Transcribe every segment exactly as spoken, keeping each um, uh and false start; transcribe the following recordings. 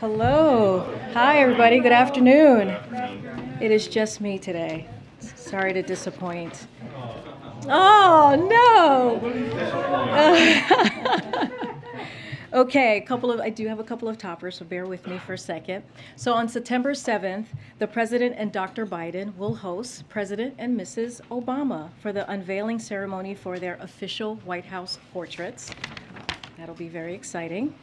Hello. Hi, everybody. Good afternoon. It is just me today. Sorry to disappoint. Oh, no. Okay, a couple of, I do have a couple of toppers, so bear with me for a second. So on September seventh, the President and Doctor Biden will host President and Missus Obama for the unveiling ceremony for their official White House portraits. That'll be very exciting.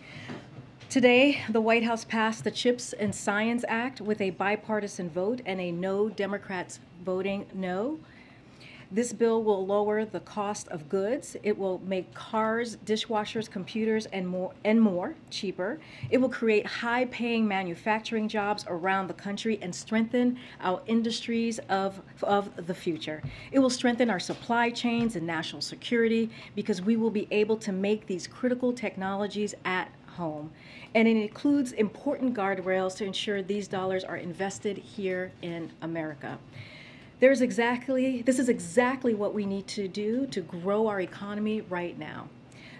Today, the White House passed the Chips and Science Act with a bipartisan vote and a no Democrats voting no. This bill will lower the cost of goods. It will make cars, dishwashers, computers, and more and more cheaper. It will create high-paying manufacturing jobs around the country and strengthen our industries of, of the future. It will strengthen our supply chains and national security because we will be able to make these critical technologies at home. And it includes important guardrails to ensure these dollars are invested here in America. There's exactly, this is exactly what we need to do to grow our economy right now.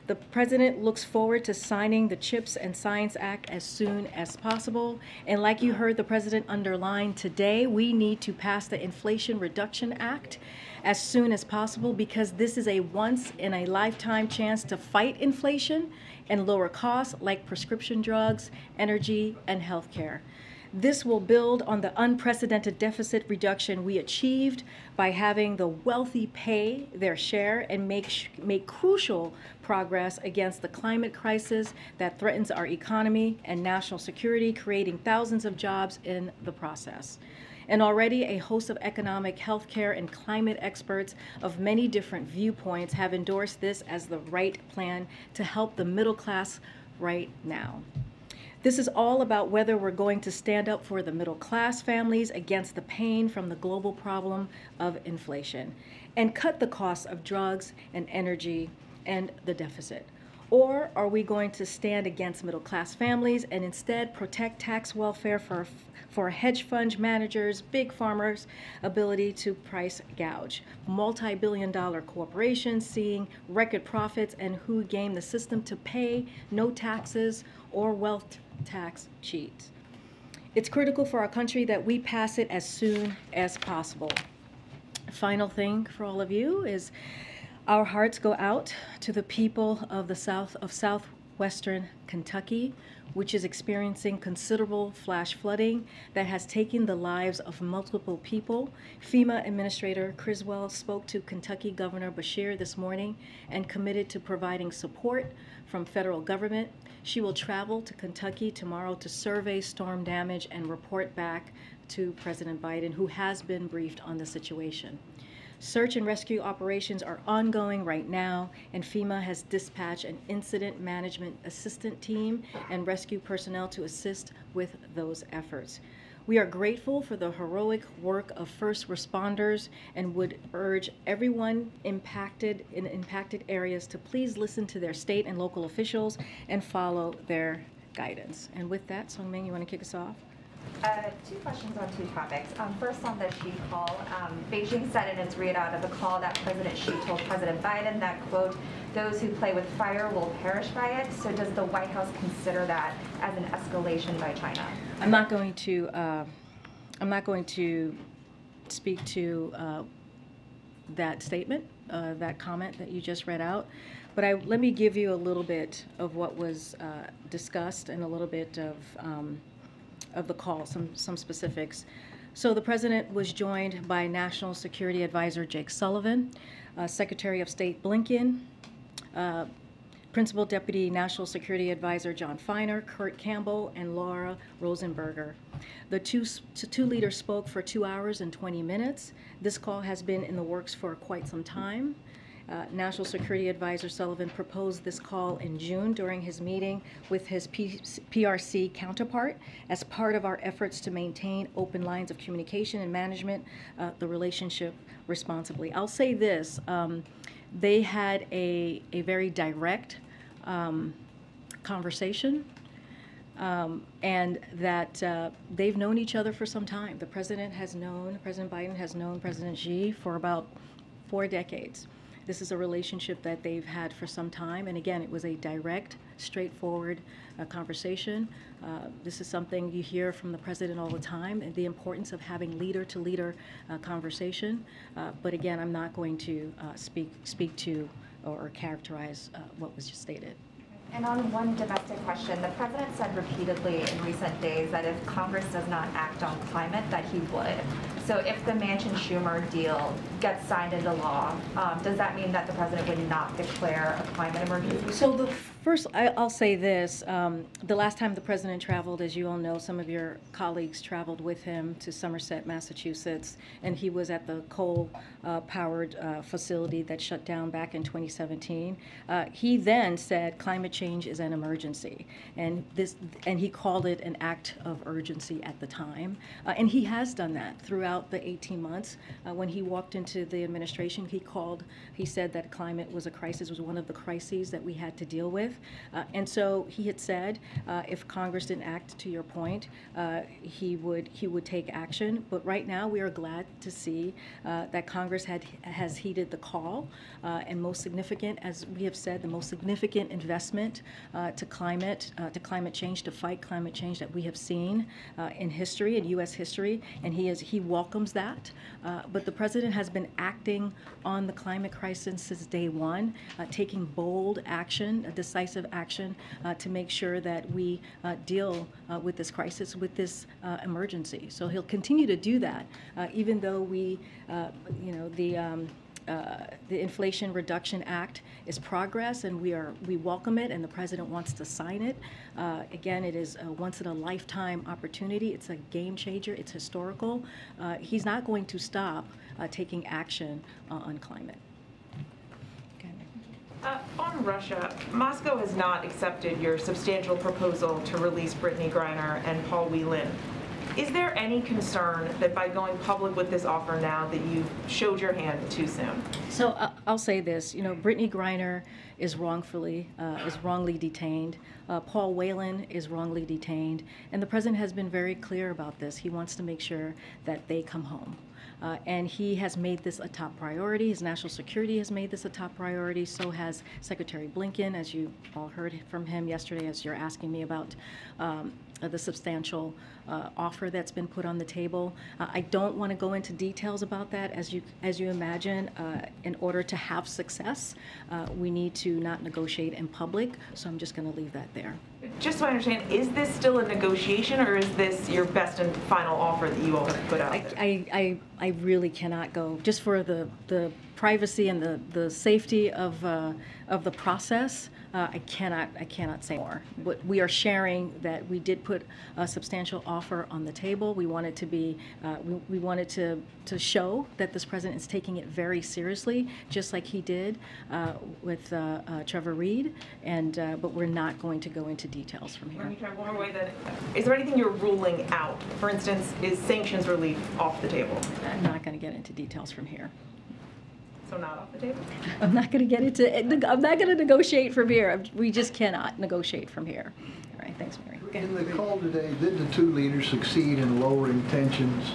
The President looks forward to signing the Chips and Science Act as soon as possible. And like you heard the President underline today, we need to pass the Inflation Reduction Act as soon as possible because this is a once-in-a-lifetime chance to fight inflation and lower costs like prescription drugs, energy, and health care. This will build on the unprecedented deficit reduction we achieved by having the wealthy pay their share and make, sh make crucial progress against the climate crisis that threatens our economy and national security, creating thousands of jobs in the process. And already a host of economic, healthcare, and climate experts of many different viewpoints have endorsed this as the right plan to help the middle class right now. This is all about whether we're going to stand up for the middle class families against the pain from the global problem of inflation and cut the costs of drugs and energy and the deficit. Or are we going to stand against middle class families and instead protect tax welfare for, for hedge fund managers, big farmers' ability to price gouge, multi-billion dollar corporations seeing record profits and who game the system to pay no taxes or wealth tax cheat? It's critical for our country that we pass it as soon as possible. Final thing for all of you is our hearts go out to the people of the south of southwestern Kentucky, which is experiencing considerable flash flooding that has taken the lives of multiple people. FEMA Administrator Criswell spoke to Kentucky Governor Beshear this morning and committed to providing support from federal government. She will travel to Kentucky tomorrow to survey storm damage and report back to President Biden, who has been briefed on the situation. Search and rescue operations are ongoing right now, and FEMA has dispatched an incident management assistant team and rescue personnel to assist with those efforts. We are grateful for the heroic work of first responders and would urge everyone impacted in impacted areas to please listen to their state and local officials and follow their guidance. And with that, Song Ming, you want to kick us off? Uh, two questions on two topics. Um, first, on the Xi call, um, Beijing said in its readout of the call that President Xi told President Biden that, quote, those who play with fire will perish by it. So does the White House consider that as an escalation by China? I'm not going to, uh, I'm not going to speak to uh, that statement, uh, that comment that you just read out. But I, let me give you a little bit of what was uh, discussed and a little bit of um, of the call, some, some specifics. So the President was joined by National Security Advisor Jake Sullivan, uh, Secretary of State Blinken, uh, Principal Deputy National Security Advisor John Finer, Kurt Campbell, and Laura Rosenberger. The two, two leaders spoke for two hours and twenty minutes. This call has been in the works for quite some time. Uh, National Security Advisor Sullivan proposed this call in June during his meeting with his P R C counterpart as part of our efforts to maintain open lines of communication and management uh, the relationship responsibly. I'll say this, um, they had a, a very direct um, conversation um, and that uh, they've known each other for some time. The President has known, President Biden has known President Xi for about four decades. This is a relationship that they've had for some time, and again, it was a direct, straightforward uh, conversation. Uh, this is something you hear from the president all the time, and the importance of having leader-to-leader uh, conversation. Uh, but again, I'm not going to uh, speak speak to or, or characterize uh, what was just stated. And on one domestic question, the president said repeatedly in recent days that if Congress does not act on climate, that he would. So if the Manchin-Schumer deal gets signed into law, um, does that mean that the president would not declare a climate emergency? So the first, I, I'll say this. Um, the last time the president traveled, as you all know, some of your colleagues traveled with him to Somerset, Massachusetts, and he was at the coal-powered uh, uh, facility that shut down back in twenty seventeen. Uh, he then said climate change is an emergency, and, this, and he called it an act of urgency at the time. Uh, and he has done that throughout the eighteen months. Uh, when he walked into the administration, he called, he said that climate was a crisis, was one of the crises that we had to deal with. Uh, and so he had said, uh, if Congress didn't act, to your point, uh, he would he would take action. But right now, we are glad to see uh, that Congress had has heeded the call, uh, and most significant, as we have said, the most significant investment uh, to climate, uh, to climate change, to fight climate change that we have seen uh, in history, in U S history, and he is he will welcomes that, uh, but the president has been acting on the climate crisis since day one, uh, taking bold action, decisive action, uh, to make sure that we uh, deal uh, with this crisis, with this uh, emergency. So he'll continue to do that, uh, even though we, uh, you know, the. Um, Uh, the Inflation Reduction Act is progress, and we are we welcome it, and the president wants to sign it. Uh, again, it is a once-in-a-lifetime opportunity. It's a game changer. It's historical. Uh, he's not going to stop uh, taking action uh, on climate. Uh, on Russia, Moscow has not accepted your substantial proposal to release Brittany Griner and Paul Whelan. Is there any concern that by going public with this offer now that you showed your hand too soon? So uh, I'll say this, you know, Brittany Griner is wrongfully, uh, is wrongly detained. Uh, Paul Whelan is wrongly detained. And the president has been very clear about this. He wants to make sure that they come home. Uh, and he has made this a top priority. His national security has made this a top priority. So has Secretary Blinken, as you all heard from him yesterday, as you're asking me about um, the substantial uh, offer that's been put on the table. Uh, I don't want to go into details about that. As you, as you imagine, uh, in order to have success, uh, we need to not negotiate in public. So I'm just going to leave that there. Just so I understand, is this still a negotiation, or is this your best and final offer that you all have put out? I, I, I, I really cannot go, just for the, the privacy and the, the safety of, uh, of the process, uh, I cannot I cannot say more. But we are sharing that we did put a substantial offer on the table. We wanted to be, uh, we, we wanted to, to show that this president is taking it very seriously, just like he did uh, with uh, uh, Trevor Reed, and, uh, but we're not going to go into details from here. Let me try one more way then. Is there anything you're ruling out? For instance, is sanctions relief off the table? I'm not going to get into details from here. So not off the table? I'm not going to get into it. I'm not going to negotiate from here. We just cannot negotiate from here. All right. Thanks, Mary. In the call today, did the two leaders succeed in lowering tensions?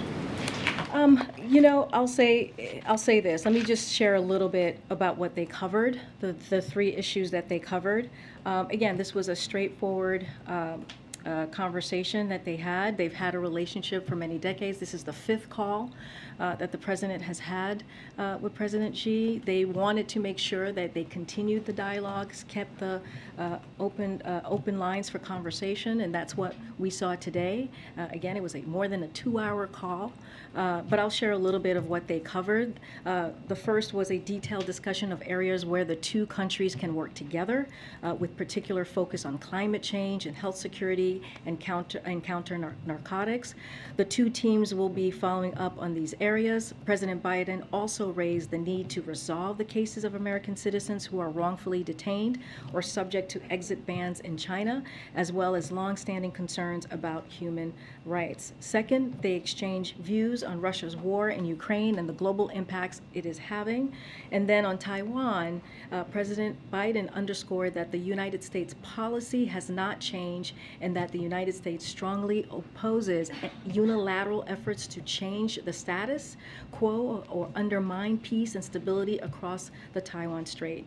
Um, you know, I'll say, I'll say this. Let me just share a little bit about what they covered, the, the three issues that they covered. Um, again, this was a straightforward um, uh, conversation that they had. They've had a relationship for many decades. This is the fifth call uh, that the president has had uh, with President Xi. They wanted to make sure that they continued the dialogues, kept the uh, open uh, open lines for conversation, and that's what we saw today. Uh, again, it was a more than a two-hour call. Uh, but I'll share a little bit of what they covered. Uh, the first was a detailed discussion of areas where the two countries can work together, uh, with particular focus on climate change and health security and counter, and counter nar narcotics. The two teams will be following up on these areas. President Biden also raised the need to resolve the cases of American citizens who are wrongfully detained or subject to exit bans in China, as well as longstanding concerns about human rights. Second, they exchanged views on Russia's war in Ukraine and the global impacts it is having. And then on Taiwan, uh, President Biden underscored that the United States policy has not changed and that that the United States strongly opposes unilateral efforts to change the status quo or undermine peace and stability across the Taiwan Strait.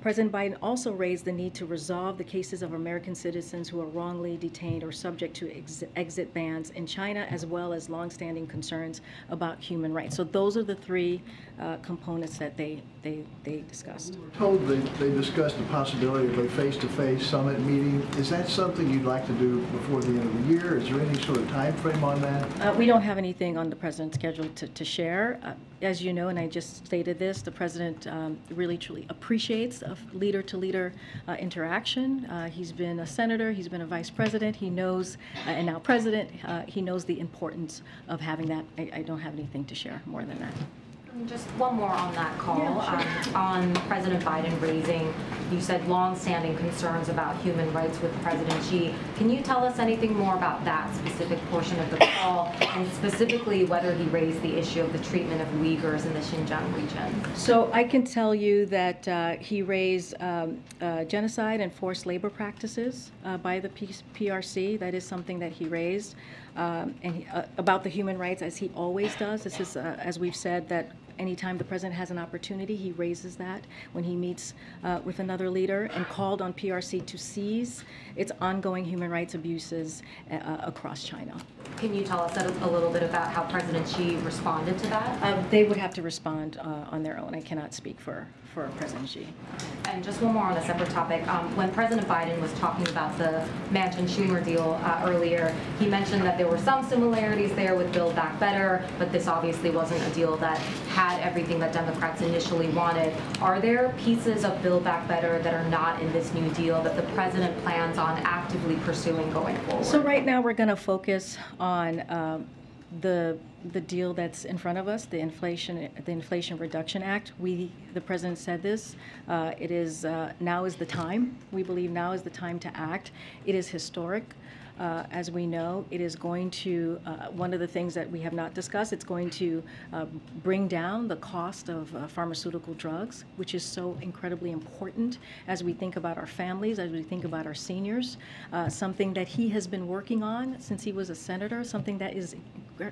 President Biden also raised the need to resolve the cases of American citizens who are wrongly detained or subject to ex exit bans in China, as well as longstanding concerns about human rights. So those are the three uh, components that they, they, they discussed. We were told they, they discussed the possibility of a face-to-face summit meeting. Is that something you'd like to do before the end of the year? Is there any sort of time frame on that? Uh, we don't have anything on the president's schedule to, to share. Uh, as you know, and I just stated this, the president um, really truly appreciates a leader-to-leader uh, interaction. Uh, he's been a senator, he's been a vice president, he knows, uh, and now president, uh, he knows the importance of having that. I, I don't have anything to share more than that. Just one more on that call, yeah, sure. um, on President Biden raising, you said, long-standing concerns about human rights with President Xi. Can you tell us anything more about that specific portion of the call, and specifically whether he raised the issue of the treatment of Uyghurs in the Xinjiang region? So I can tell you that uh, he raised um, uh, genocide and forced labor practices uh, by the P R C. That is something that he raised. Um, and he, uh, about the human rights, as he always does. This is, uh, as we've said, that anytime the president has an opportunity, he raises that when he meets uh, with another leader, and called on P R C to seize its ongoing human rights abuses uh, across China. Can you tell us a little bit about how President Xi responded to that? Um, they would have to respond uh, on their own. I cannot speak for, for President Xi. And just one more on a separate topic. Um, when President Biden was talking about the Manchin-Schumer deal uh, earlier, he mentioned that there were some similarities there with Build Back Better, but this obviously wasn't a deal that had everything that Democrats initially wanted. Are there pieces of Build Back Better that are not in this new deal that the president plans on actively pursuing going forward? So right now we're going to focus on um, the the deal that's in front of us, the inflation, the Inflation Reduction Act. We, the president said this. Uh, it is uh, now is the time. We believe now is the time to act. It is historic. Uh, as we know, it is going to, uh, one of the things that we have not discussed, it's going to uh, bring down the cost of uh, pharmaceutical drugs, which is so incredibly important as we think about our families, as we think about our seniors, uh, something that he has been working on since he was a senator, something that is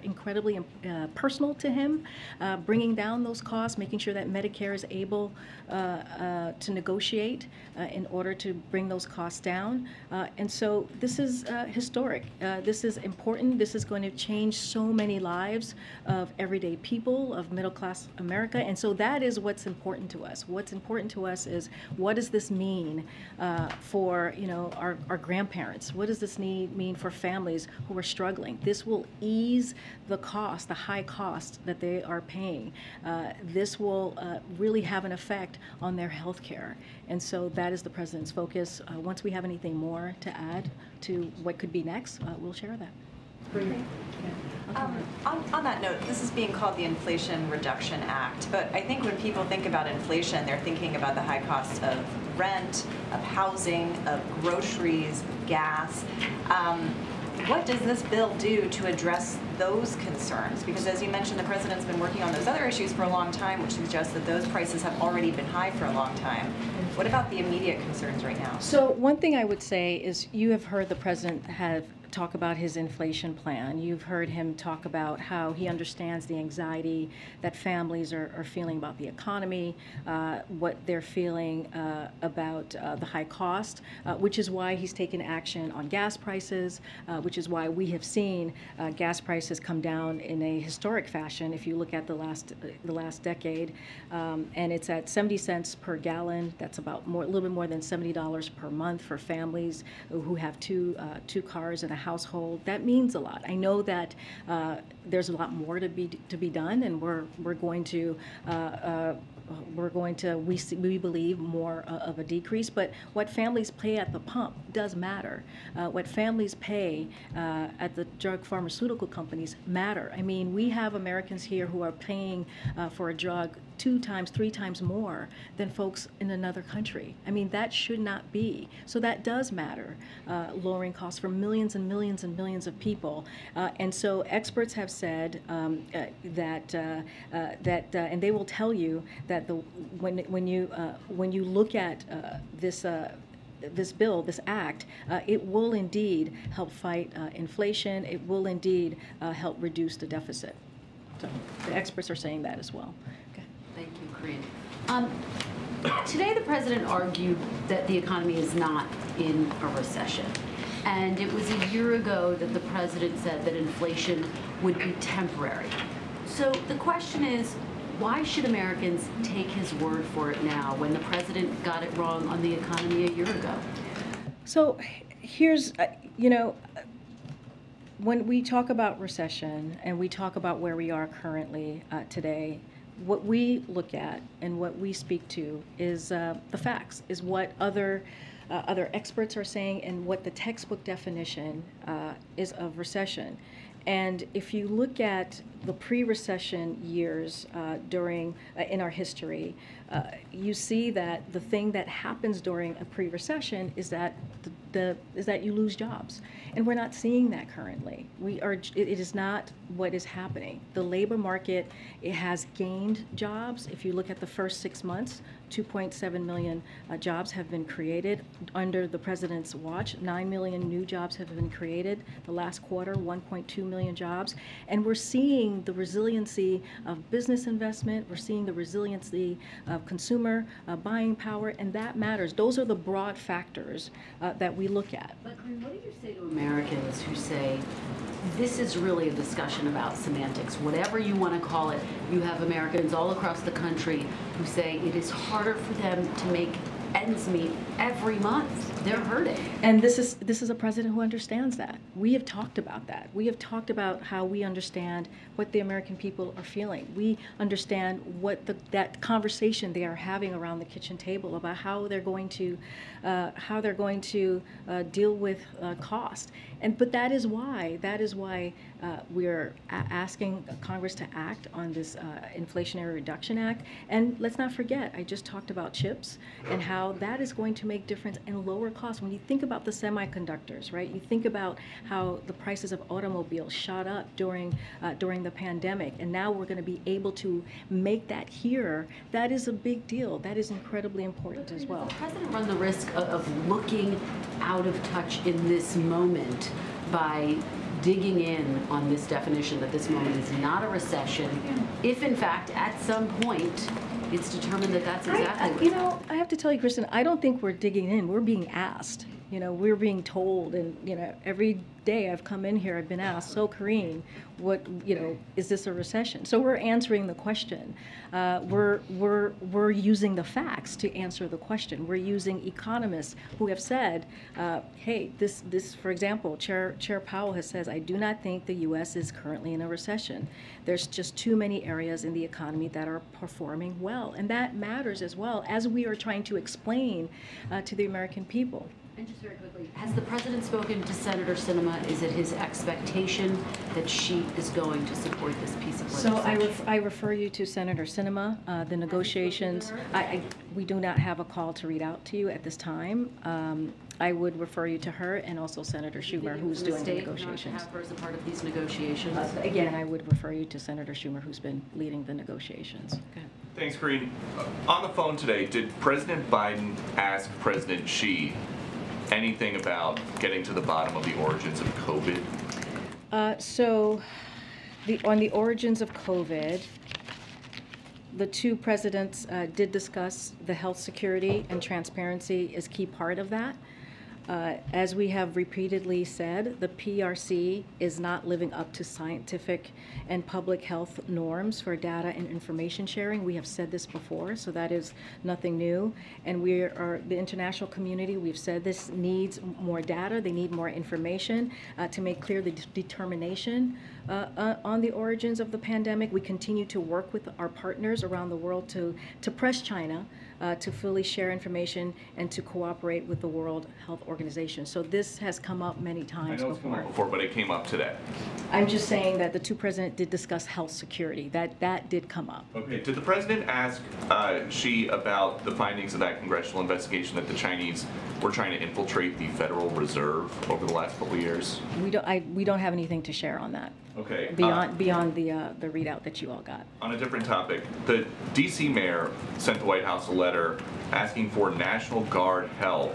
incredibly uh, personal to him, uh, bringing down those costs, making sure that Medicare is able uh, uh, to negotiate uh, in order to bring those costs down. Uh, and so this is uh, historic. Uh, this is important. This is going to change so many lives of everyday people, of middle-class America. And so that is what's important to us. What's important to us is, what does this mean uh, for, you know, our, our grandparents? What does this need mean for families who are struggling? This will ease the cost, the high cost that they are paying. Uh, this will uh, really have an effect on their health care. And so that is the president's focus. Uh, once we have anything more to add to what could be next, uh, we'll share that. Great. Okay. Yeah. Um, on, on that note, this is being called the Inflation Reduction Act, but I think when people think about inflation, they're thinking about the high cost of rent, of housing, of groceries, gas. Um, What does this bill do to address those concerns? Because as you mentioned, the president's been working on those other issues for a long time, which suggests that those prices have already been high for a long time. What about the immediate concerns right now? So one thing I would say is, you have heard the president have talk about his inflation plan. You've heard him talk about how he understands the anxiety that families are, are feeling about the economy, uh, what they're feeling uh, about uh, the high cost, uh, which is why he's taken action on gas prices, uh, which is why we have seen uh, gas prices come down in a historic fashion. If you look at the last uh, the last decade, um, and it's at seventy cents per gallon. That's about more, a little bit more than seventy dollars per month for families who have two uh, two cars and a household. That means a lot. I know that uh, there's a lot more to be to be done, and we're we're going to uh, uh, we're going to we see, we believe more uh, of a decrease. But what families pay at the pump does matter. Uh, what families pay uh, at the drug pharmaceutical companies matter. I mean, we have Americans here who are paying uh, for a drug two times, three times more than folks in another country. I mean, that should not be. So that does matter, uh, lowering costs for millions and millions and millions of people. Uh, and so experts have said um, uh, that, uh, uh, that uh, and they will tell you that the, when, when, you, uh, when you look at uh, this uh, this bill, this act, uh, it will indeed help fight uh, inflation. It will indeed uh, help reduce the deficit. So the experts are saying that as well. Okay. Thank you, Karine. Um, today the president argued that the economy is not in a recession. And it was a year ago that the president said that inflation would be temporary. So the question is, why should Americans take his word for it now when the president got it wrong on the economy a year ago? So here's, uh, you know, when we talk about recession and we talk about where we are currently uh, today, what we look at and what we speak to is uh, the facts, is what other Uh, other experts are saying and what the textbook definition uh, is of recession. And if you look at the pre-recession years uh, during uh, in our history, uh, you see that the thing that happens during a pre-recession is that the, the is that you lose jobs, and we're not seeing that currently. We are it, it is not what is happening. The labor market, it has gained jobs. If you look at the first six months, two point seven million uh, jobs have been created under the president's watch. nine million new jobs have been created. The last quarter, one point two million jobs, and we're seeing the resiliency of business investment. We're seeing the resiliency of consumer uh, buying power, and that matters. Those are the broad factors uh, that we look at. But Karine, what do you say to Americans who say, this is really a discussion about semantics, whatever you want to call it? You have Americans all across the country who say it is harder for them to make ends meet every month. They're hurting. And this is this is a president who understands that. We have talked about that. We have talked about how we understand what the American people are feeling. We understand what the, that conversation they are having around the kitchen table about how they're going to uh, how they're going to uh, deal with uh, cost. And but that is why that is why uh, we're asking Congress to act on this uh, Inflationary Reduction Act. And let's not forget, I just talked about CHIPS and how. That is going to make difference and lower costs. When you think about the semiconductors, right? You think about how the prices of automobiles shot up during uh, during the pandemic, and now we're going to be able to make that here. That is a big deal. That is incredibly important as well. Does the president run the risk of looking out of touch in this moment by digging in on this definition that this moment is not a recession, if in fact at some point it's determined that that's exactly I, what You know, I have to tell you, Kristen, I don't think we're digging in. We're being asked. You know, we're being told, and, you know, every day I've come in here, I've been asked, so Karine, what, you know, is this a recession? So we're answering the question. Uh, we're, we're, we're using the facts to answer the question. We're using economists who have said, uh, hey, this, this, for example, Chair, Chair Powell has said, I do not think the U S is currently in a recession. There's just too many areas in the economy that are performing well, and that matters as well as we are trying to explain uh, to the American people. And just very quickly, has the president spoken to Senator Sinema? Is it his expectation that she is going to support this piece of legislation? So I, ref I refer you to Senator Sinema. Uh, the negotiations, I, I, we do not have a call to read out to you at this time. Um, I would refer you to her and also Senator Schumer, who's doing the negotiations. Not to have her as a part of these negotiations? Uh, again, I would refer you to Senator Schumer, who's been leading the negotiations. Okay. Thanks, Karine. Uh, on the phone today, did President Biden ask President Xi anything about getting to the bottom of the origins of COVID? Uh, so the, on the origins of COVID, the two presidents uh, did discuss the health security, and transparency is key part of that. Uh, as we have repeatedly said, the P R C is not living up to scientific and public health norms for data and information sharing. We have said this before, so that is nothing new. And we are, the international community, we've said this, needs more data. They need more information uh, to make clear the d determination uh, uh, on the origins of the pandemic. We continue to work with our partners around the world to, to press China uh, to fully share information and to cooperate with the World Health Organization. Organization. So this has come up many times before. I know it's come up before, but it came up today. I'm just saying that the two presidents did discuss health security. That that did come up. Okay. Did the president ask uh, Xi about the findings of that congressional investigation that the Chinese were trying to infiltrate the Federal Reserve over the last couple of years? We don't. I, we don't have anything to share on that. Okay. Beyond uh, beyond the uh, the readout that you all got. On a different topic, the D C mayor sent the White House a letter asking for National Guard help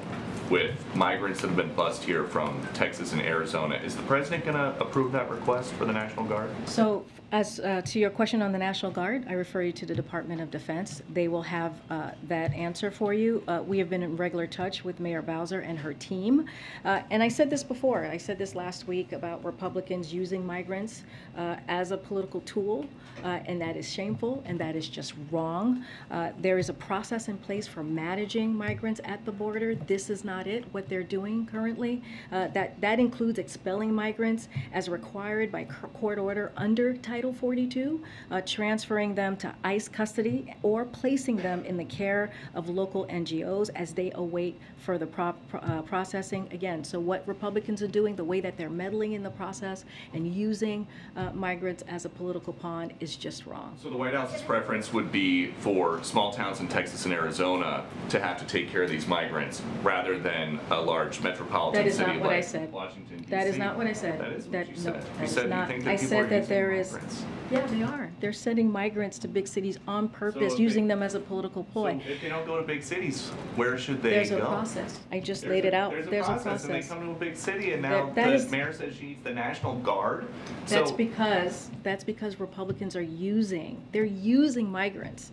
with migrants that have been bused here from Texas and Arizona. Is the president going to approve that request for the National Guard? So as uh, to your question on the National Guard, I refer you to the Department of Defense. They will have uh, that answer for you. Uh, we have been in regular touch with Mayor Bowser and her team. Uh, and I said this before, I said this last week about Republicans using migrants uh, as a political tool, uh, and that is shameful and that is just wrong. Uh, there is a process in place for managing migrants at the border. This is not it, what they're doing currently. Uh, that, that includes expelling migrants as required by court order under Title forty-two, uh, transferring them to ICE custody or placing them in the care of local N G Os as they await further pro uh, processing. Again, so what Republicans are doing, the way that they're meddling in the process and using uh, migrants as a political pawn is just wrong. So the White House's preference would be for small towns in Texas and Arizona to have to take care of these migrants rather than a large metropolitan city like Washington, D C. That is not what I said. Washington, that is not what I said. That is what that, you said. No, you said not, you think that I people said are that there is. Migrants. Yeah, they are. They're sending migrants to big cities on purpose, so using they, them as a political ploy. So if they don't go to big cities, where should they there's go? There's a process. I just there's laid a, it out. There's, there's a, process, a process. And they come to a big city, and now that, that the is, mayor says she needs the National Guard. That's so, because that's because Republicans are using they're using migrants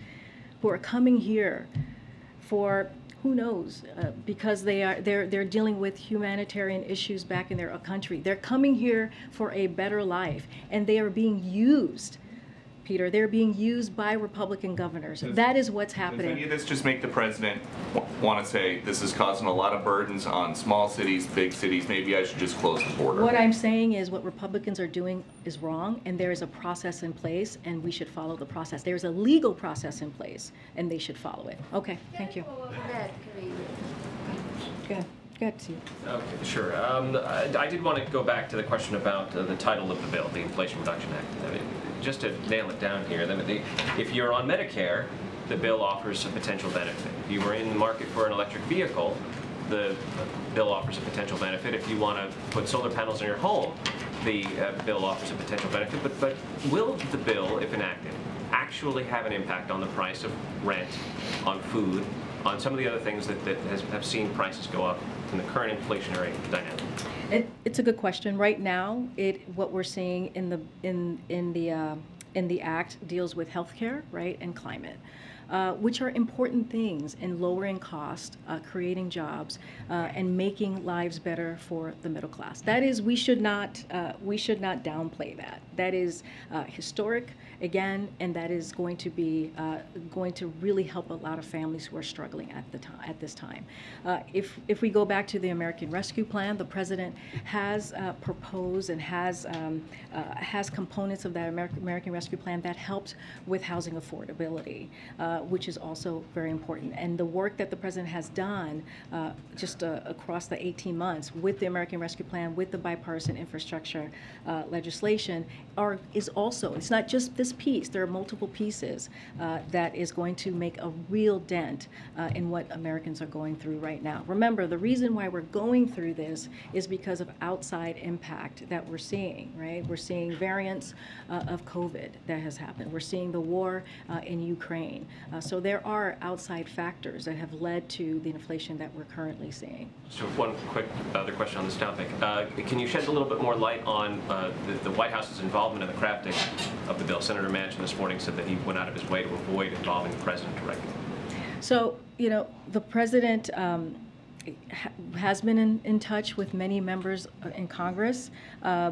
who are coming here for. Who knows? Uh, because they are they're they're dealing with humanitarian issues back in their country. They're coming here for a better life, and they are being used. Peter, they're being used by Republican governors. Does, that is what's happening. Does any of this just make the president want to say this is causing a lot of burdens on small cities, big cities, maybe I should just close the border? What I'm saying is what Republicans are doing is wrong, and there is a process in place, and we should follow the process. There is a legal process in place, and they should follow it. Okay, thank you. Good. Got to. Okay, sure. Um, I, I did want to go back to the question about uh, the title of the bill, the Inflation Reduction Act. I mean, just to nail it down here, the, if you're on Medicare, the bill offers a potential benefit. If you were in the market for an electric vehicle, the bill offers a potential benefit. If you want to put solar panels in your home, the uh, bill offers a potential benefit. But, but will the bill, if enacted, actually have an impact on the price of rent, on food, on some of the other things that, that has, have seen prices go up in the current inflationary dynamic? It, it's a good question. Right now, it what we're seeing in the in in the uh, in the act deals with healthcare, right, and climate, uh, which are important things in lowering cost, uh, creating jobs, uh, and making lives better for the middle class. That is, we should not uh, we should not downplay that. That is uh, historic. Again, and that is going to be uh, going to really help a lot of families who are struggling at the time at this time. Uh, if if we go back to the American Rescue Plan, the president has uh, proposed and has um, uh, has components of that American American Rescue Plan that helps with housing affordability, uh, which is also very important. And the work that the president has done uh, just uh, across the eighteen months with the American Rescue Plan, with the bipartisan infrastructure uh, legislation, are is also it's not just this piece. There are multiple pieces uh, that is going to make a real dent uh, in what Americans are going through right now. Remember, the reason why we're going through this is because of outside impact that we're seeing, right? We're seeing variants uh, of COVID that has happened. We're seeing the war uh, in Ukraine. Uh, so there are outside factors that have led to the inflation that we're currently seeing. So one quick other question on this topic. Uh, can you shed a little bit more light on uh, the, the White House's involvement in the crafting of the bill? Senator Manchin this morning said that he went out of his way to avoid involving the president directly. So, you know, the president um, ha has been in, in touch with many members in Congress. Uh,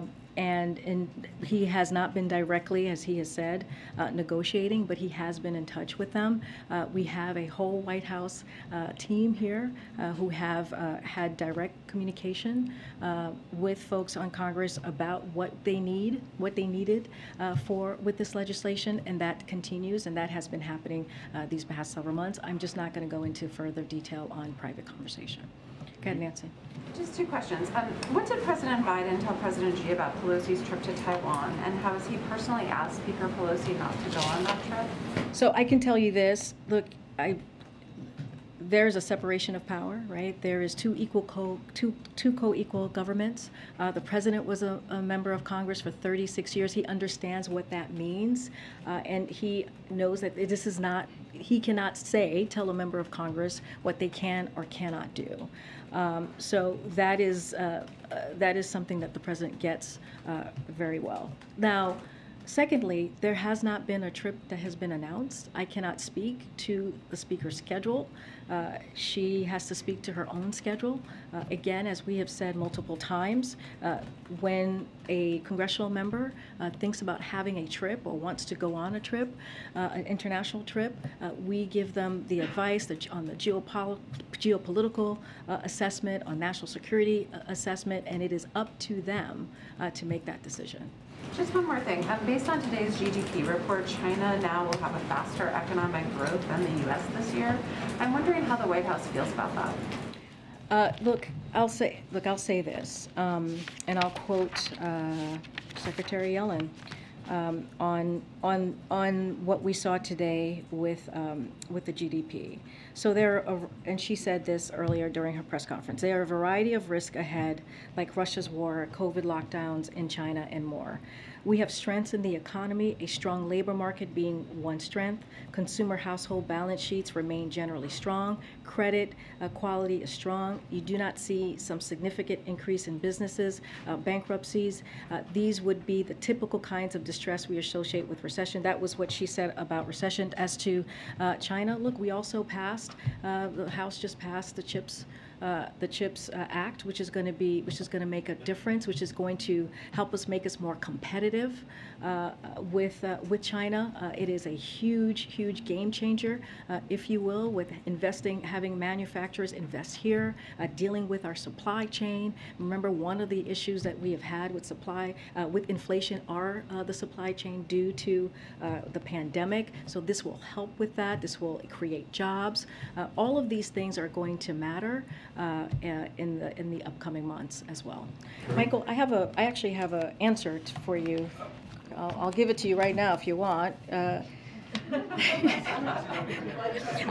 And in, he has not been directly, as he has said, uh, negotiating, but he has been in touch with them. Uh, we have a whole White House uh, team here uh, who have uh, had direct communication uh, with folks on Congress about what they need, what they needed uh, for with this legislation, and that continues, and that has been happening uh, these past several months. I'm just not going to go into further detail on private conversation. Go ahead, Nancy. Just two questions. Um, what did President Biden tell President Xi about Pelosi's trip to Taiwan, and how has he personally asked Speaker Pelosi not to go on that trip? So I can tell you this. Look, I, there's a separation of power, right? There is two equal co two two co-equal governments. Uh, the president was a, a member of Congress for thirty-six years. He understands what that means, uh, and he knows that this is not. he cannot say, tell a member of Congress what they can or cannot do. Um, so that is, uh, uh, that is something that the president gets uh, very well. Now, secondly, there has not been a trip that has been announced. I cannot speak to the speaker's schedule. Uh, she has to speak to her own schedule. Uh, again, as we have said multiple times, uh, when a congressional member uh, thinks about having a trip or wants to go on a trip, uh, an international trip, uh, we give them the advice that on the geopol geopolitical uh, assessment, on national security uh, assessment, and it is up to them uh, to make that decision. Just one more thing. Um, based on today's G D P report, China now will have a faster economic growth than the U S this year. I'm wondering how the White House feels about that. Uh, look, I'll say. Look, I'll say this, um, and I'll quote uh, Secretary Yellen um, on on on what we saw today with um, with the G D P. So there, are, and she said this earlier during her press conference. There are a variety of risks ahead, like Russia's war, COVID lockdowns in China, and more. We have strengths in the economy, a strong labor market being one strength. Consumer household balance sheets remain generally strong. Credit uh, quality is strong. You do not see some significant increase in businesses, uh, bankruptcies. Uh, these would be the typical kinds of distress we associate with recession. That was what she said about recession. As to uh, China, look, we also passed, uh, the House just passed the Chips. Uh, the Chips uh, Act, which is going to be, which is going to make a difference, which is going to help us make us more competitive uh, with uh, with China. Uh, it is a huge, huge game changer, uh, if you will, with investing, having manufacturers invest here, uh, dealing with our supply chain. Remember, one of the issues that we have had with supply, uh, with inflation, are uh, the supply chain due to uh, the pandemic. So this will help with that. This will create jobs. Uh, all of these things are going to matter Uh, in the in the upcoming months as well. Sure. Michael, I have a I actually have an answer for you. I'll, I'll give it to you right now if you want. Uh,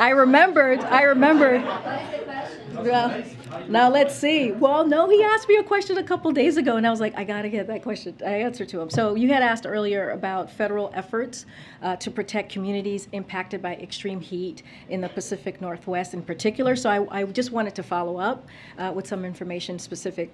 I remembered. I remembered. Well, now let's see. Well, no, he asked me a question a couple days ago, and I was like, I gotta get that question. I answered to him. So you had asked earlier about federal efforts uh, to protect communities impacted by extreme heat in the Pacific Northwest, in particular. So I, I just wanted to follow up uh, with some information specific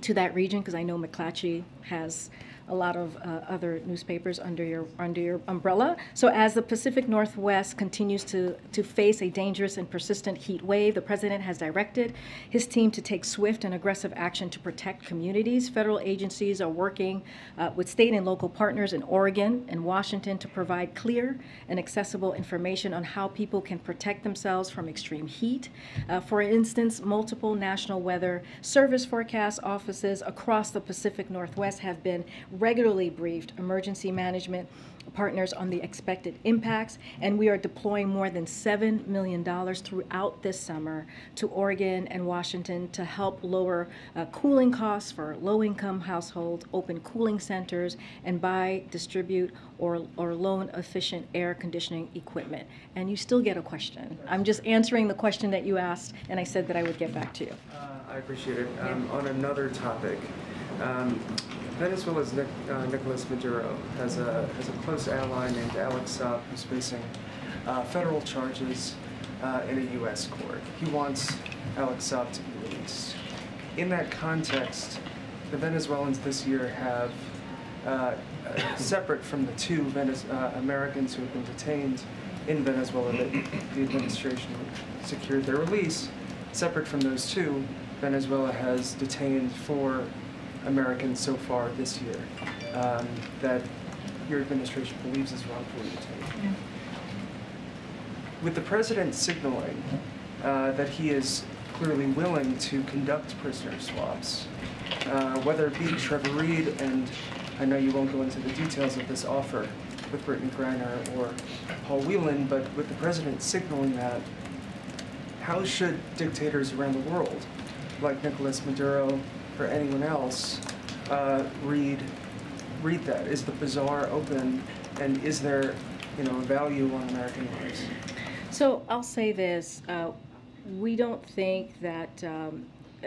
to that region, because I know McClatchy has a lot of uh, other newspapers under your under your umbrella. So as the Pacific Northwest continues to, to face a dangerous and persistent heat wave, the president has directed his team to take swift and aggressive action to protect communities. Federal agencies are working uh, with state and local partners in Oregon and Washington to provide clear and accessible information on how people can protect themselves from extreme heat. Uh, for instance, multiple National Weather Service forecast offices across the Pacific Northwest have been regularly briefed emergency management partners on the expected impacts, and we are deploying more than seven million dollars throughout this summer to Oregon and Washington to help lower uh, cooling costs for low-income households, open cooling centers, and buy, distribute, or, or loan efficient air conditioning equipment. And you still get a question. I'm just answering the question that you asked, and I said that I would get back to you. Uh, I appreciate it. Um, on another topic, um, Venezuela's Nic uh, Nicolas Maduro has a, has a close ally named Alex Saab, who's facing uh, federal charges uh, in a U S court. He wants Alex Saab to be released. In that context, the Venezuelans this year have, uh, separate from the two Venez uh, Americans who have been detained in Venezuela, that the administration secured their release, separate from those two, Venezuela has detained four Americans so far this year um, that your administration believes is wrongfully detained. Yeah. With the president signaling uh, that he is clearly willing to conduct prisoner swaps, uh, whether it be Trevor Reed, and I know you won't go into the details of this offer with Brittany Griner or Paul Whelan, but with the president signaling that, how should dictators around the world, like Nicolas Maduro, or anyone else, uh, read read that? Is the bazaar open, and is there, you know, a value on American lives? So I'll say this: uh, we don't think that um,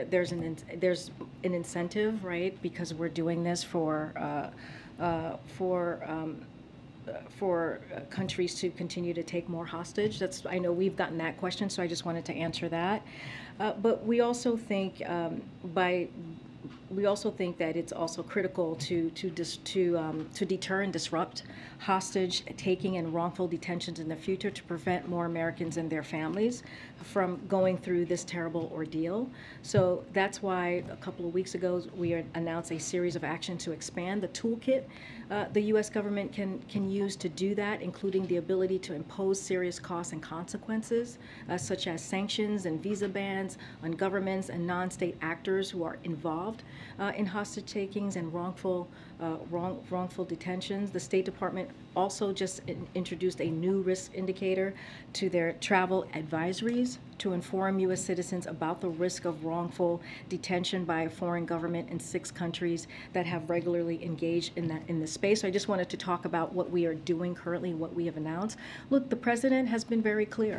there's an there's an incentive, right? Because we're doing this for uh, uh, for. Um, for countries to continue to take more hostage? That's, I know we've gotten that question, so I just wanted to answer that. Uh, but we also think um, by we also think that it's also critical to to dis, to um, to deter and disrupt hostage taking and wrongful detentions in the future, to prevent more Americans and their families from going through this terrible ordeal. So that's why a couple of weeks ago we announced a series of actions to expand the toolkit uh, the U S government can can use to do that, including the ability to impose serious costs and consequences, uh, such as sanctions and visa bans on governments and non-state actors who are involved Uh, in hostage takings and wrongful, uh, wrong, wrongful detentions. The State Department also just in, introduced a new risk indicator to their travel advisories to inform U S citizens about the risk of wrongful detention by a foreign government in six countries that have regularly engaged in that in this space. So I just wanted to talk about what we are doing currently, what we have announced. Look, the president has been very clear.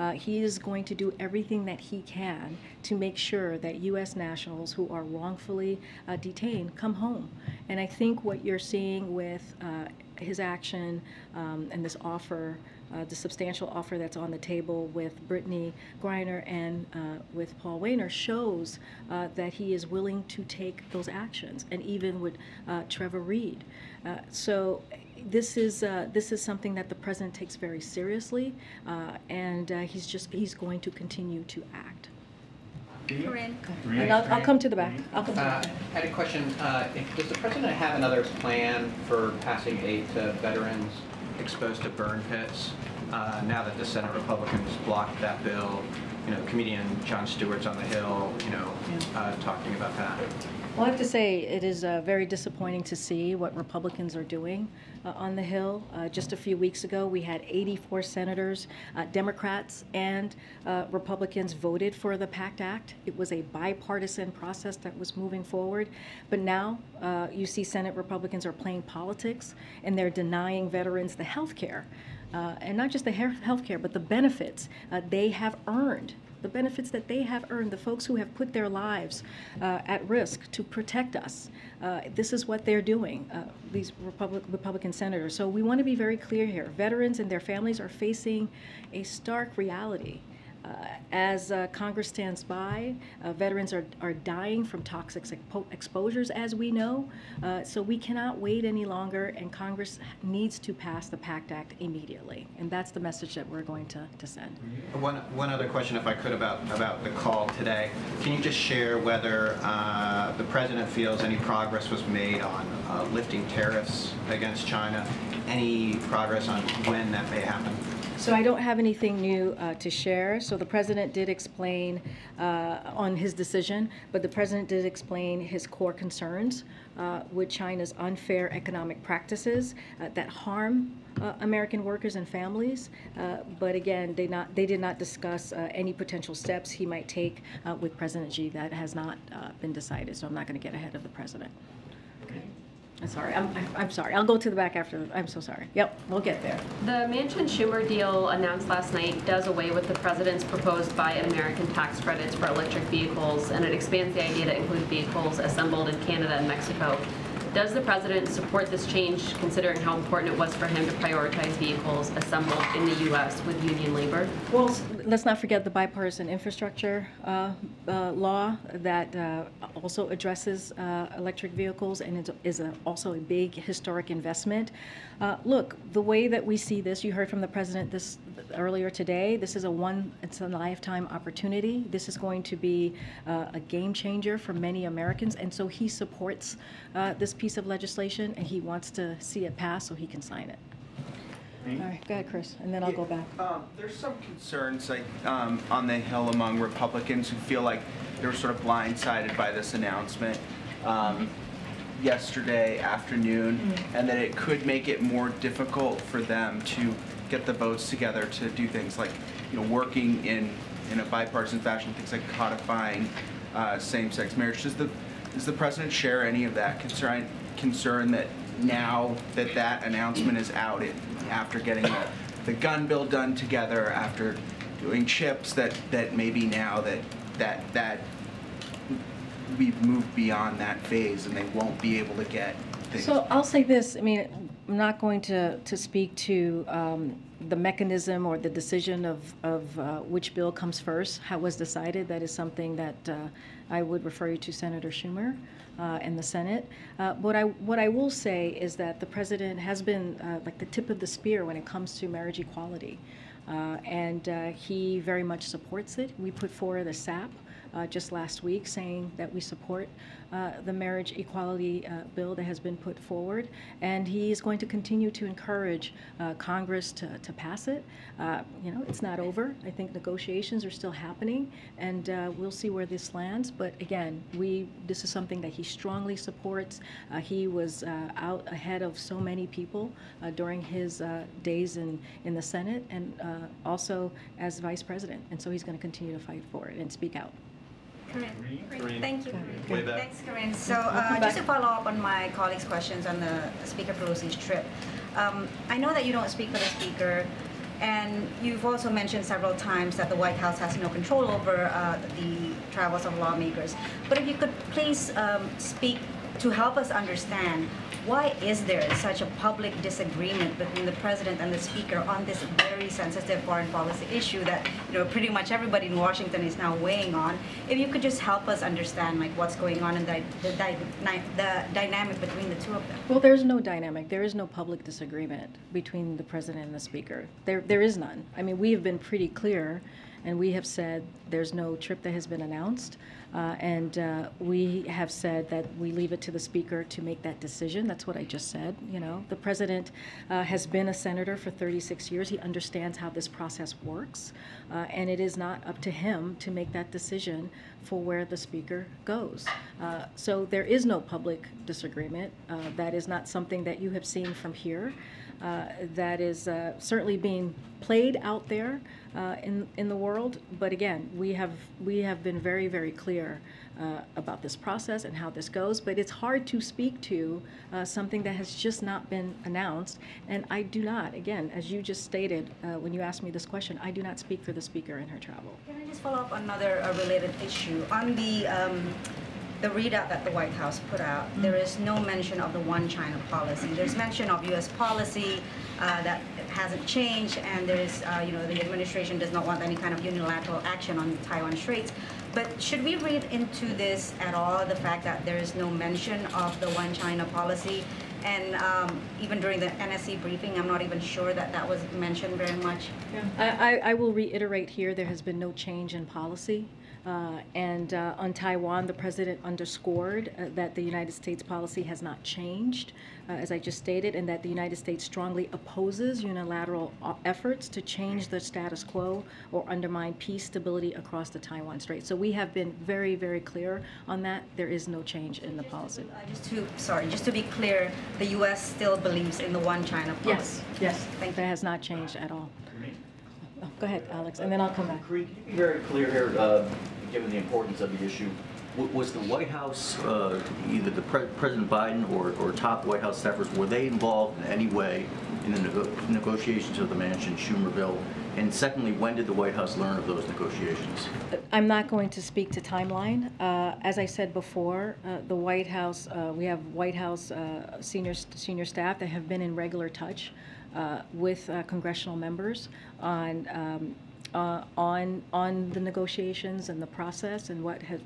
Uh, he is going to do everything that he can to make sure that U S nationals who are wrongfully uh, detained come home. And I think what you're seeing with uh, his action um, and this offer, Uh, the substantial offer that's on the table with Brittany Griner and uh, with Paul Whelan, shows uh, that he is willing to take those actions, and even with uh, Trevor Reed. Uh, so this is uh, this is something that the president takes very seriously, uh, and uh, he's just he's going to continue to act. Corinne. Corinne. And I'll, I'll come to the back. I'll come to uh, the back. I had a question. Uh, does the president have another plan for passing aid to veterans exposed to burn pits? Uh, now that the Senate Republicans blocked that bill, you know, comedian Jon Stewart's on the Hill, you know, yeah. uh, talking about that. Well, I have to say it is uh, very disappointing to see what Republicans are doing uh, on the Hill. Uh, just a few weeks ago, we had eighty-four senators, uh, Democrats and uh, Republicans, voted for the PACT Act. It was a bipartisan process that was moving forward. But now uh, you see Senate Republicans are playing politics, and they're denying veterans the health care, uh, and not just the health care, but the benefits uh, they have earned. The benefits that they have earned, the folks who have put their lives uh, at risk to protect us. Uh, this is what they're doing, uh, these Republic, Republican senators. So we want to be very clear here. Veterans and their families are facing a stark reality. Uh, as uh, Congress stands by, uh, veterans are, are dying from toxic exposures, as we know. Uh, so we cannot wait any longer, and Congress needs to pass the PACT Act immediately. And that's the message that we're going to, to send. One, one other question, if I could, about, about the call today. Can you just share whether uh, the president feels any progress was made on uh, lifting tariffs against China? Any progress on when that may happen? So I don't have anything new uh, to share. So the president did explain uh, on his decision, but the president did explain his core concerns uh, with China's unfair economic practices uh, that harm uh, American workers and families. Uh, but again, they, not, they did not discuss uh, any potential steps he might take uh, with President Xi. That has not uh, been decided, so I'm not going to get ahead of the president. Okay. I'm sorry. I'm, I'm sorry. I'll go to the back after. I'm so sorry. Yep, we'll get there. The Manchin-Schumer deal announced last night does away with the president's proposed buy American tax credits for electric vehicles, and it expands the idea to include vehicles assembled in Canada and Mexico. Does the president support this change, considering how important it was for him to prioritize vehicles assembled in the U S with union labor? Well, let's not forget the bipartisan infrastructure uh, uh, law that uh, also addresses uh, electric vehicles, and it is a, also a big historic investment. Uh, look, the way that we see this, you heard from the president this earlier today, this is a one, it's a lifetime opportunity. This is going to be uh, a game changer for many Americans, and so he supports uh, this piece of legislation, and he wants to see it pass so he can sign it. All right, go ahead, Chris, and then I'll yeah, go back. Um, there's some concerns like, um, on the Hill among Republicans who feel like they were sort of blindsided by this announcement um, yesterday afternoon, mm-hmm. and that it could make it more difficult for them to get the votes together to do things like, you know, working in in a bipartisan fashion, things like codifying uh, same-sex marriage. Does the Does the president share any of that concern? Concern that now that that announcement is out, it, after getting the, the gun bill done together, after doing chips, that that maybe now that that that we've moved beyond that phase and they won't be able to get things. So I'll say this. I mean, I'm not going to, to speak to um, the mechanism or the decision of, of uh, which bill comes first, how it was decided. That is something that uh, I would refer you to Senator Schumer uh, and the Senate. Uh, what, I, what I will say is that the president has been uh, like the tip of the spear when it comes to marriage equality, uh, and uh, he very much supports it. We put forward a S A P Uh, just last week saying that we support uh, the marriage equality uh, bill that has been put forward, and he is going to continue to encourage uh, Congress to, to pass it. Uh, you know, it's not over. I think negotiations are still happening, and uh, we'll see where this lands. But again, we this is something that he strongly supports. Uh, he was uh, out ahead of so many people uh, during his uh, days in, in the Senate and uh, also as Vice President, and so he's going to continue to fight for it and speak out. Karine. Karine. Thank you. Karine. Thanks, Karine. So uh, just to follow up on my colleagues' questions on the Speaker Pelosi's trip, um, I know that you don't speak for the Speaker, and you've also mentioned several times that the White House has no control over uh, the travels of lawmakers. But if you could please um, speak to help us understand, why is there such a public disagreement between the President and the Speaker on this very sensitive foreign policy issue that, you know, pretty much everybody in Washington is now weighing on? If you could just help us understand, like, what's going on and the, the, the dynamic between the two of them. Well, there's no dynamic. There is no public disagreement between the President and the Speaker. There, there is none. I mean, we have been pretty clear, and we have said there's no trip that has been announced. Uh, and uh, we have said that we leave it to the Speaker to make that decision. That's what I just said. You know, the President uh, has been a senator for thirty-six years. He understands how this process works. Uh, and it is not up to him to make that decision for where the Speaker goes. Uh, so there is no public disagreement. Uh, that is not something that you have seen from here. Uh, that is uh, certainly being played out there uh, in in the world, but again, we have we have been very very clear uh, about this process and how this goes. But it's hard to speak to uh, something that has just not been announced. And I do not, again, as you just stated uh, when you asked me this question, I do not speak for the Speaker in her travel. Can I just follow up on another uh, related issue on the? Um The readout that the White House put out, there is no mention of the one China policy. There's mention of U S policy uh, that hasn't changed, and there is, uh, you know, the administration does not want any kind of unilateral action on the Taiwan Straits. But should we read into this at all, the fact that there is no mention of the one China policy? And um, even during the N S C briefing, I'm not even sure that that was mentioned very much. Yeah. I, I, I will reiterate here, there has been no change in policy. Uh, and uh, on Taiwan, the President underscored uh, that the United States policy has not changed, uh, as I just stated, and that the United States strongly opposes unilateral efforts to change the status quo or undermine peace stability across the Taiwan Strait. So we have been very, very clear on that. There is no change in the policy. Uh, just to, sorry, just to be clear, the U S still believes in the one China policy. Yes, yes. Thank you. That has not changed at all. Oh, go ahead, Alex, and then I'll come back. Karine, can you be very clear here, uh, given the importance of the issue, was the White House, uh, either the pre President Biden or, or top White House staffers, were they involved in any way in the nego negotiations of the Manchin-Schumer bill? And secondly, when did the White House learn of those negotiations? I'm not going to speak to timeline. Uh, as I said before, uh, the White House, uh, we have White House uh, senior, senior staff that have been in regular touch uh, with uh, congressional members on um, uh, on on the negotiations and the process and what has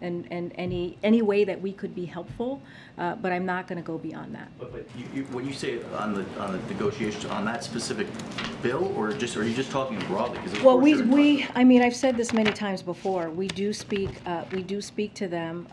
and and any any way that we could be helpful, uh, but I'm not going to go beyond that. But, but you, you, when you say on the on the negotiations on that specific bill, or just are you just talking broadly? Well, we we I mean I've said this many times before. We do speak uh, we do speak to them, uh,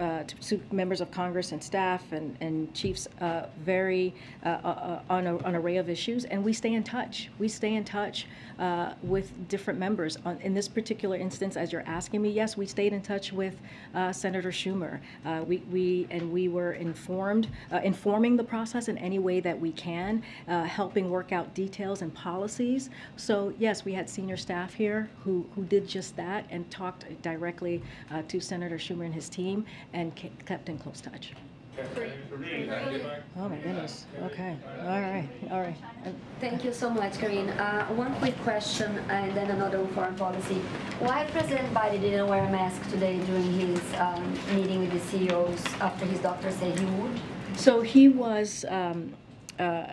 uh, to members of Congress and staff and and chiefs, uh, very uh, uh, on a, an array of issues, and we stay in touch. We stay in touch uh, with different members. On, in this particular instance, as you're asking me, yes, we stayed in touch with. With uh, Senator Schumer, uh, we we and we were informed, uh, informing the process in any way that we can, uh, helping work out details and policies. So yes, we had senior staff here who who did just that and talked directly uh, to Senator Schumer and his team and kept in close touch. Oh my goodness. Okay. All right. All right. Thank you so much, Karine. Uh, one quick question and then another on foreign policy. Why President Biden didn't wear a mask today during his um, meeting with the C E Os after his doctor said he would? So he was um, uh,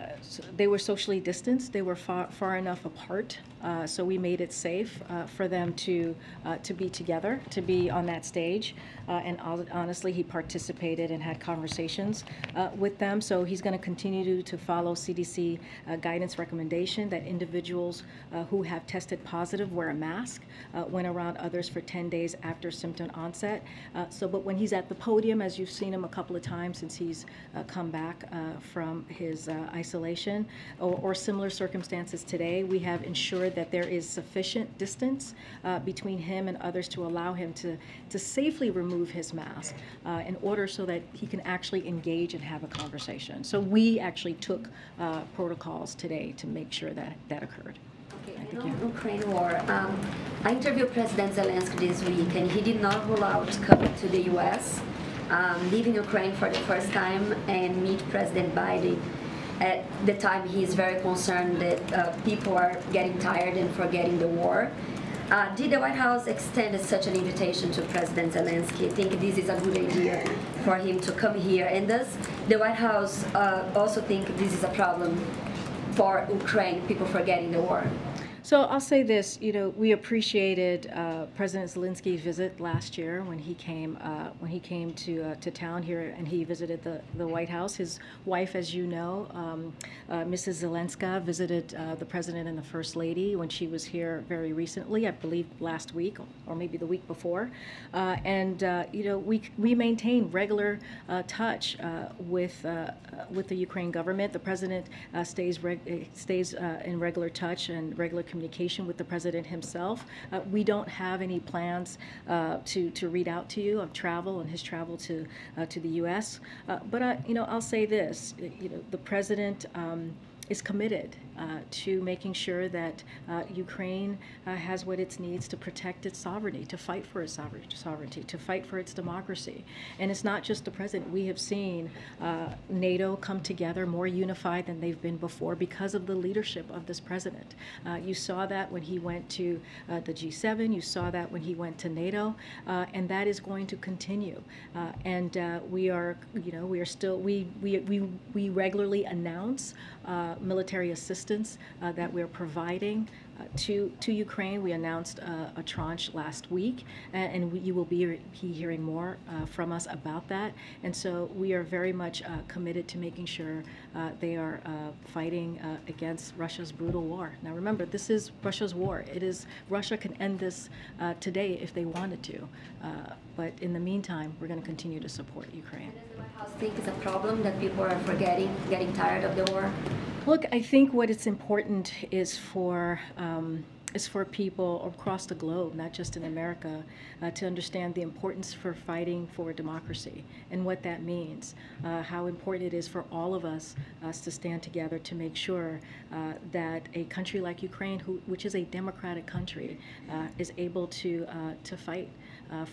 they were socially distanced. They were far, far enough apart, uh, so we made it safe uh, for them to uh, to be together, to be on that stage. Uh, and honestly, he participated and had conversations uh, with them. So he's going to continue to, to follow C D C uh, guidance recommendation that individuals uh, who have tested positive wear a mask uh, when around others for ten days after symptom onset. Uh, so, but when he's at the podium, as you've seen him a couple of times since he's uh, come back uh, from his uh, isolation or, or similar circumstances today, we have ensured that there is sufficient distance uh, between him and others to allow him to, to safely remove his mask uh, in order so that he can actually engage and have a conversation. So we actually took uh, protocols today to make sure that that occurred. Okay, I know the Ukraine war. Um, I interviewed President Zelensky this week, and he did not rule out coming to the U S, Um, leaving Ukraine for the first time and meet President Biden. At the time, he is very concerned that uh, people are getting tired and forgetting the war. Uh, did the White House extend such an invitation to President Zelensky? I think this is a good idea for him to come here. And does the White House uh, also think this is a problem for Ukraine, people forgetting the war? So I'll say this, you know, we appreciated uh, President Zelensky's visit last year when he came uh, when he came to uh, to town here, and he visited the, the White House. His wife, as you know, um, uh, Missus Zelenska, visited uh, the President and the First Lady when she was here very recently, I believe last week or maybe the week before. Uh, and, uh, you know, we, we maintain regular uh, touch uh, with, uh, with the Ukraine government. The President uh, stays, reg stays uh, in regular touch and regular communication. communication with the President himself. Uh, we don't have any plans uh, to to read out to you of travel and his travel to uh, to the U S Uh, but I, you know, I'll say this: you know, the President um, is committed uh, to making sure that uh, Ukraine uh, has what it needs to protect its sovereignty, to fight for its sovereignty, to fight for its democracy. And it's not just the President. We have seen uh, NATO come together more unified than they've been before because of the leadership of this President. Uh, you saw that when he went to uh, the G seven, you saw that when he went to NATO, uh, and that is going to continue. Uh, and uh, we are, you know, we are still, we, we, we, we regularly announce uh, military assistance uh, that we're providing Uh, to, to Ukraine. We announced uh, a tranche last week, and, and we, you will be, re be hearing more uh, from us about that. And so we are very much uh, committed to making sure uh, they are uh, fighting uh, against Russia's brutal war. Now remember, this is Russia's war. It is, Russia can end this uh, today if they wanted to. Uh, but in the meantime, we're going to continue to support Ukraine. And does the White House think it's a problem that people are forgetting, getting tired of the war? Look, I think what it's important is for um, is for people across the globe, not just in America, uh, to understand the importance for fighting for democracy and what that means, uh, how important it is for all of us, us to stand together to make sure uh, that a country like Ukraine, who, which is a democratic country, uh, is able to uh, to fight uh,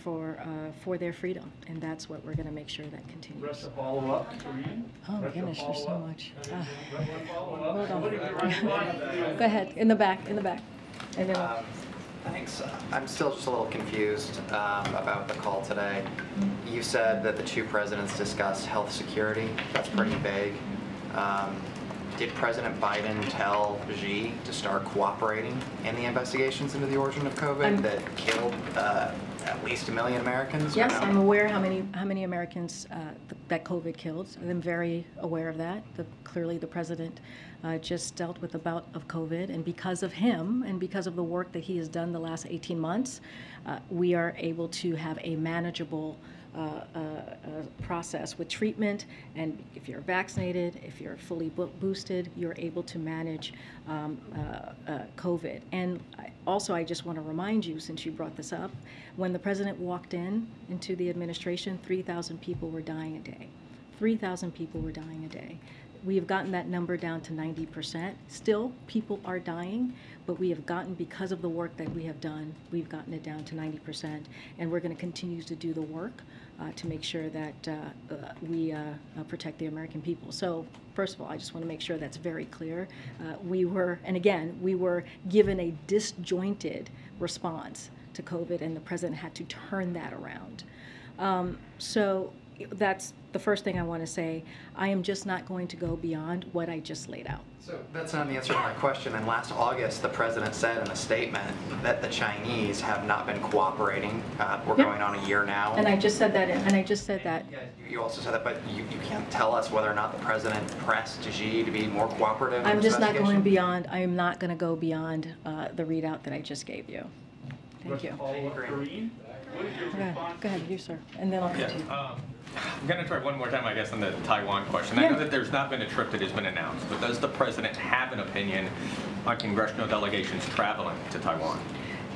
for uh, for their freedom, and that's what we're going to make sure that continues. Russia follow up, Karine. Oh my goodness, there's so much. Uh, hold on. Go ahead, in the back, in the back. And then um, thanks. I'm still just a little confused um, about the call today. You said that the two presidents discussed health security. That's pretty vague. Um, Did President Biden tell Xi to start cooperating in the investigations into the origin of COVID I'm, that killed uh, at least a million Americans? Yes, no? I'm aware how many how many Americans uh, th that COVID killed. I'm very aware of that. The, clearly, the President uh, just dealt with a bout of COVID, and because of him and because of the work that he has done the last eighteen months, uh, we are able to have a manageable Uh, uh, uh, process with treatment, and if you're vaccinated, if you're fully bo boosted, you're able to manage um, uh, uh, COVID. And I, also, I just want to remind you, since you brought this up, when the President walked in into the administration, three thousand people were dying a day. three thousand people were dying a day. We have gotten that number down to ninety percent. Still, people are dying, but we have gotten, because of the work that we have done, we've gotten it down to ninety percent, and we're going to continue to do the work uh, to make sure that uh, uh, we uh, uh, protect the American people. So, first of all, I just want to make sure that's very clear. Uh, we were, and again, we were given a disjointed response to COVID, and the President had to turn that around. Um, so that's the first thing I want to say. I am just not going to go beyond what I just laid out. So that's not the answer to my question. And last August, the president said in a statement that the Chinese have not been cooperating. Uh, we're yep. going on a year now. And I just said that. And I just said that. Yeah, you also said that, but you, you can't tell us whether or not the president pressed Xi to be more cooperative. I'm just not going beyond. I am not going to go beyond uh, the readout that I just gave you. Thank you. Karine, what is your response? Go ahead, you sir, and then I'll continue. Yeah, um, I'm going to try one more time, I guess, on the Taiwan question. Yeah. I know that there's not been a trip that has been announced, but does the president have an opinion on congressional delegations traveling to Taiwan?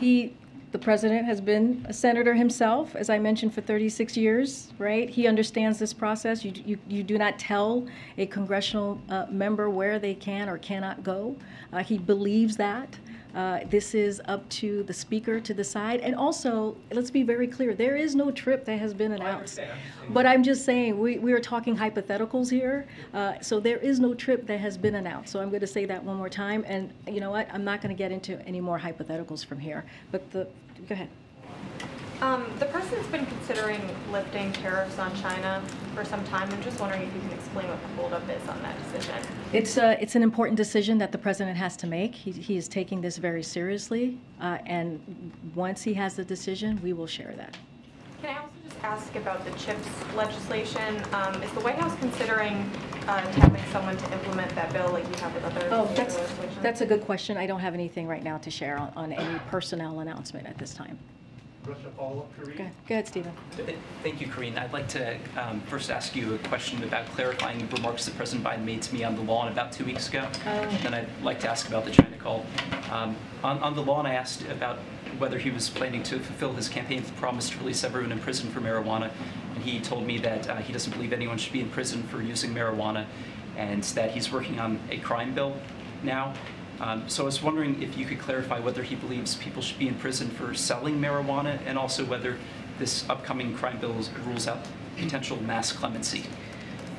He, the president, has been a senator himself, as I mentioned, for thirty-six years. Right? He understands this process. You you, you do not tell a congressional uh, member where they can or cannot go. Uh, he believes that. Uh, this is up to the speaker to decide. And also, let's be very clear, there is no trip that has been announced. But I'm just saying, we, we are talking hypotheticals here. Uh, so there is no trip that has been announced. So I'm going to say that one more time. And you know what? I'm not going to get into any more hypotheticals from here. But the, go ahead. Um, the president's been considering lifting tariffs on China for some time. I'm just wondering if you can explain what the holdup is on that decision. It's a, it's an important decision that the president has to make. He, he is taking this very seriously, uh, and once he has the decision, we will share that. Can I also just ask about the CHIPS legislation? Um, is the White House considering uh, having someone to implement that bill like you have with other oh, that's, legislation? That's a good question. I don't have anything right now to share on, on any personnel announcement at this time. Go ahead, Stephen. Thank you, Karine. I'd like to um, first ask you a question about clarifying the remarks that President Biden made to me on the lawn about two weeks ago. Oh. And then I'd like to ask about the China call. Um, on, on the lawn, I asked about whether he was planning to fulfill his campaign promise to release everyone in prison for marijuana. And he told me that uh, he doesn't believe anyone should be in prison for using marijuana and that he's working on a crime bill now. Um, so I was wondering if you could clarify whether he believes people should be in prison for selling marijuana and also whether this upcoming crime bill rules out potential mass clemency.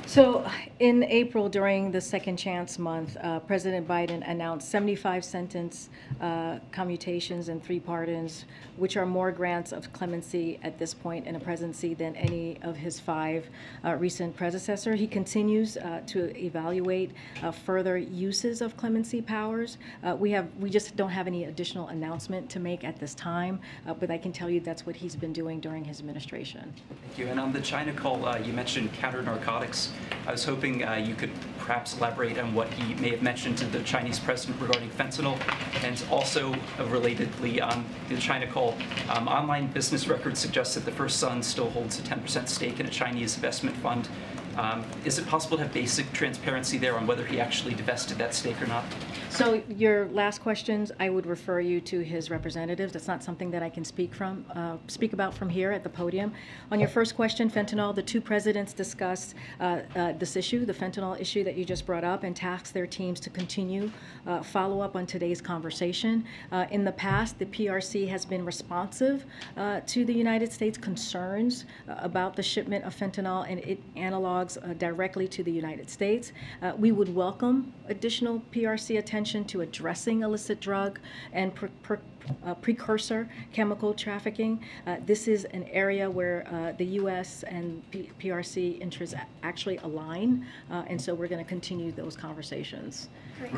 So in April, during the Second Chance Month, uh, President Biden announced seventy-five sentence uh, commutations and three pardons, which are more grants of clemency at this point in a presidency than any of his five uh, recent predecessors. He continues uh, to evaluate uh, further uses of clemency powers. Uh, we have we just don't have any additional announcement to make at this time, uh, but I can tell you that's what he's been doing during his administration. Thank you. And on the China call, uh, you mentioned counter-narcotics. I was hoping uh, you could perhaps elaborate on what he may have mentioned to the Chinese president regarding fentanyl, and also uh, relatedly on the China call. Um, online business records suggest that the First Sun still holds a ten percent stake in a Chinese investment fund. Um, is it possible to have basic transparency there on whether he actually divested that stake or not? So your last questions, I would refer you to his representatives. That's not something that I can speak from, uh, speak about from here at the podium. On your first question, fentanyl, the two presidents discussed uh, uh, this issue, the fentanyl issue that you just brought up, and tasked their teams to continue uh, follow up on today's conversation. Uh, in the past, the P R C has been responsive uh, to the United States concerns uh, about the shipment of fentanyl and it analogs Uh, directly to the United States. Uh, we would welcome additional P R C attention to addressing illicit drug and per, per, uh, precursor chemical trafficking. Uh, this is an area where uh, the U S and P P R C interests actually align, uh, and so we're going to continue those conversations. Great.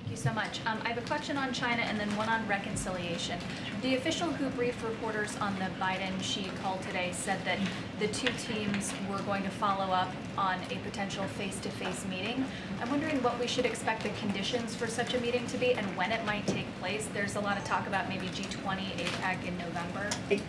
Thank you so much. Um, I have a question on China and then one on reconciliation. The official who briefed reporters on the Biden-Xi call today said that the two teams were going to follow up on a potential face-to-face meeting. I'm wondering what we should expect the conditions for such a meeting to be and when it might take place. There's a lot of talk about maybe G twenty, APEC in November. It,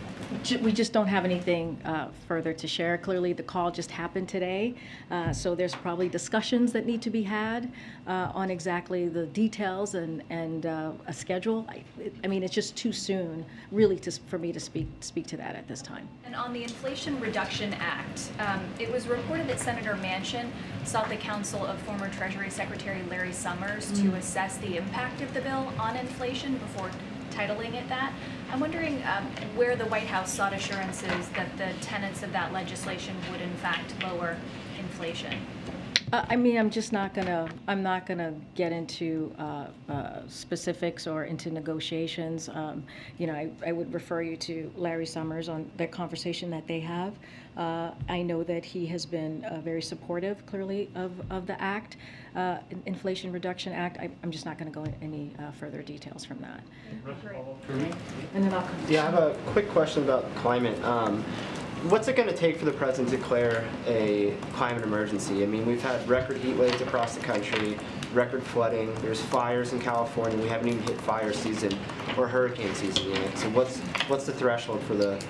we just don't have anything uh, further to share. Clearly, the call just happened today, uh, so there's probably discussions that need to be had uh, on exactly the details. details and, and uh, a schedule. I, I mean, it's just too soon, really, to, for me to speak, speak to that at this time. And on the Inflation Reduction Act, um, it was reported that Senator Manchin sought the counsel of former Treasury Secretary Larry Summers mm. to assess the impact of the bill on inflation before titling it that. I'm wondering um, where the White House sought assurances that the tenets of that legislation would, in fact, lower inflation. Uh, I mean, I'm just not gonna. I'm not gonna get into uh, uh, specifics or into negotiations. Um, you know, I, I would refer you to Larry Summers on the conversation that they have. Uh, I know that he has been uh, very supportive, clearly, of of the act, uh, Inflation Reduction Act. I, I'm just not going to go into any uh, further details from that. And then I'll come to yeah, I have a quick question about climate. Um, What's it going to take for the president to declare a climate emergency? I mean, we've had record heat waves across the country, record flooding. There's fires in California. We haven't even hit fire season or hurricane season yet. So what's what's the threshold for the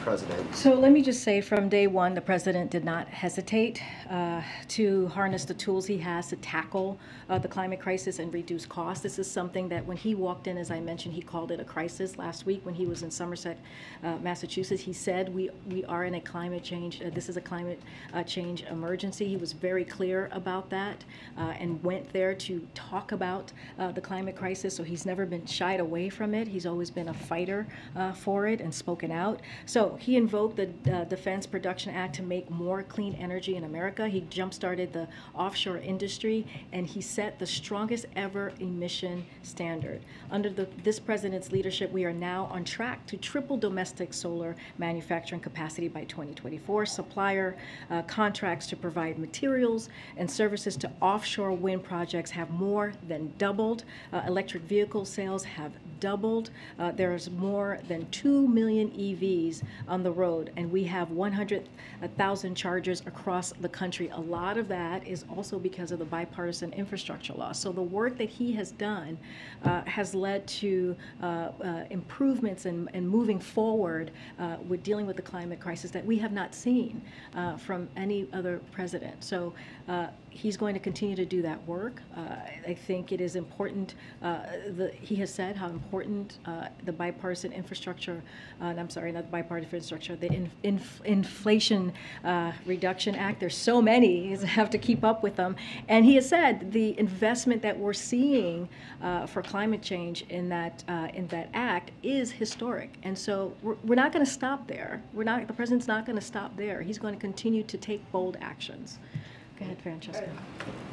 president? So let me just say, from day one, the president did not hesitate uh, to harness the tools he has to tackle uh, the climate crisis and reduce costs. This is something that when he walked in, as I mentioned, he called it a crisis last week when he was in Somerset, uh, Massachusetts. He said, we we are in a climate change, uh, this is a climate uh, change emergency. He was very clear about that uh, and went there to talk about uh, the climate crisis. So he's never been shied away from it. He's always been a fighter uh, for it and spoken out. So he invoked the uh, Defense Production Act to make more clean energy in America. He jump-started the offshore industry, and he set the strongest ever emission standard. Under the, this president's leadership, we are now on track to triple domestic solar manufacturing capacity by twenty twenty-four, supplier uh, contracts to provide materials and services to offshore wind projects have more than doubled. Uh, electric vehicle sales have doubled. Uh, there's more than two million E Vs on the road, and we have one hundred thousand chargers across the country. A lot of that is also because of the bipartisan infrastructure law. So the work that he has done uh, has led to uh, uh, improvements and, and moving forward uh, with dealing with the climate crisis that we have not seen uh, from any other president. So uh, he's going to continue to do that work. Uh, I think it is important, uh, the, he has said how important uh, the bipartisan infrastructure, uh, and I'm sorry, not the bipartisan infrastructure, the in, in, Inflation uh, Reduction Act. There's so many, you have to keep up with them. And he has said the investment that we're seeing uh, for climate change in that uh, in that act is historic. And so we're, we're not going to stop there. We're not. The president's not going to stop there. He's going to continue to take bold actions. Go ahead, Francesca.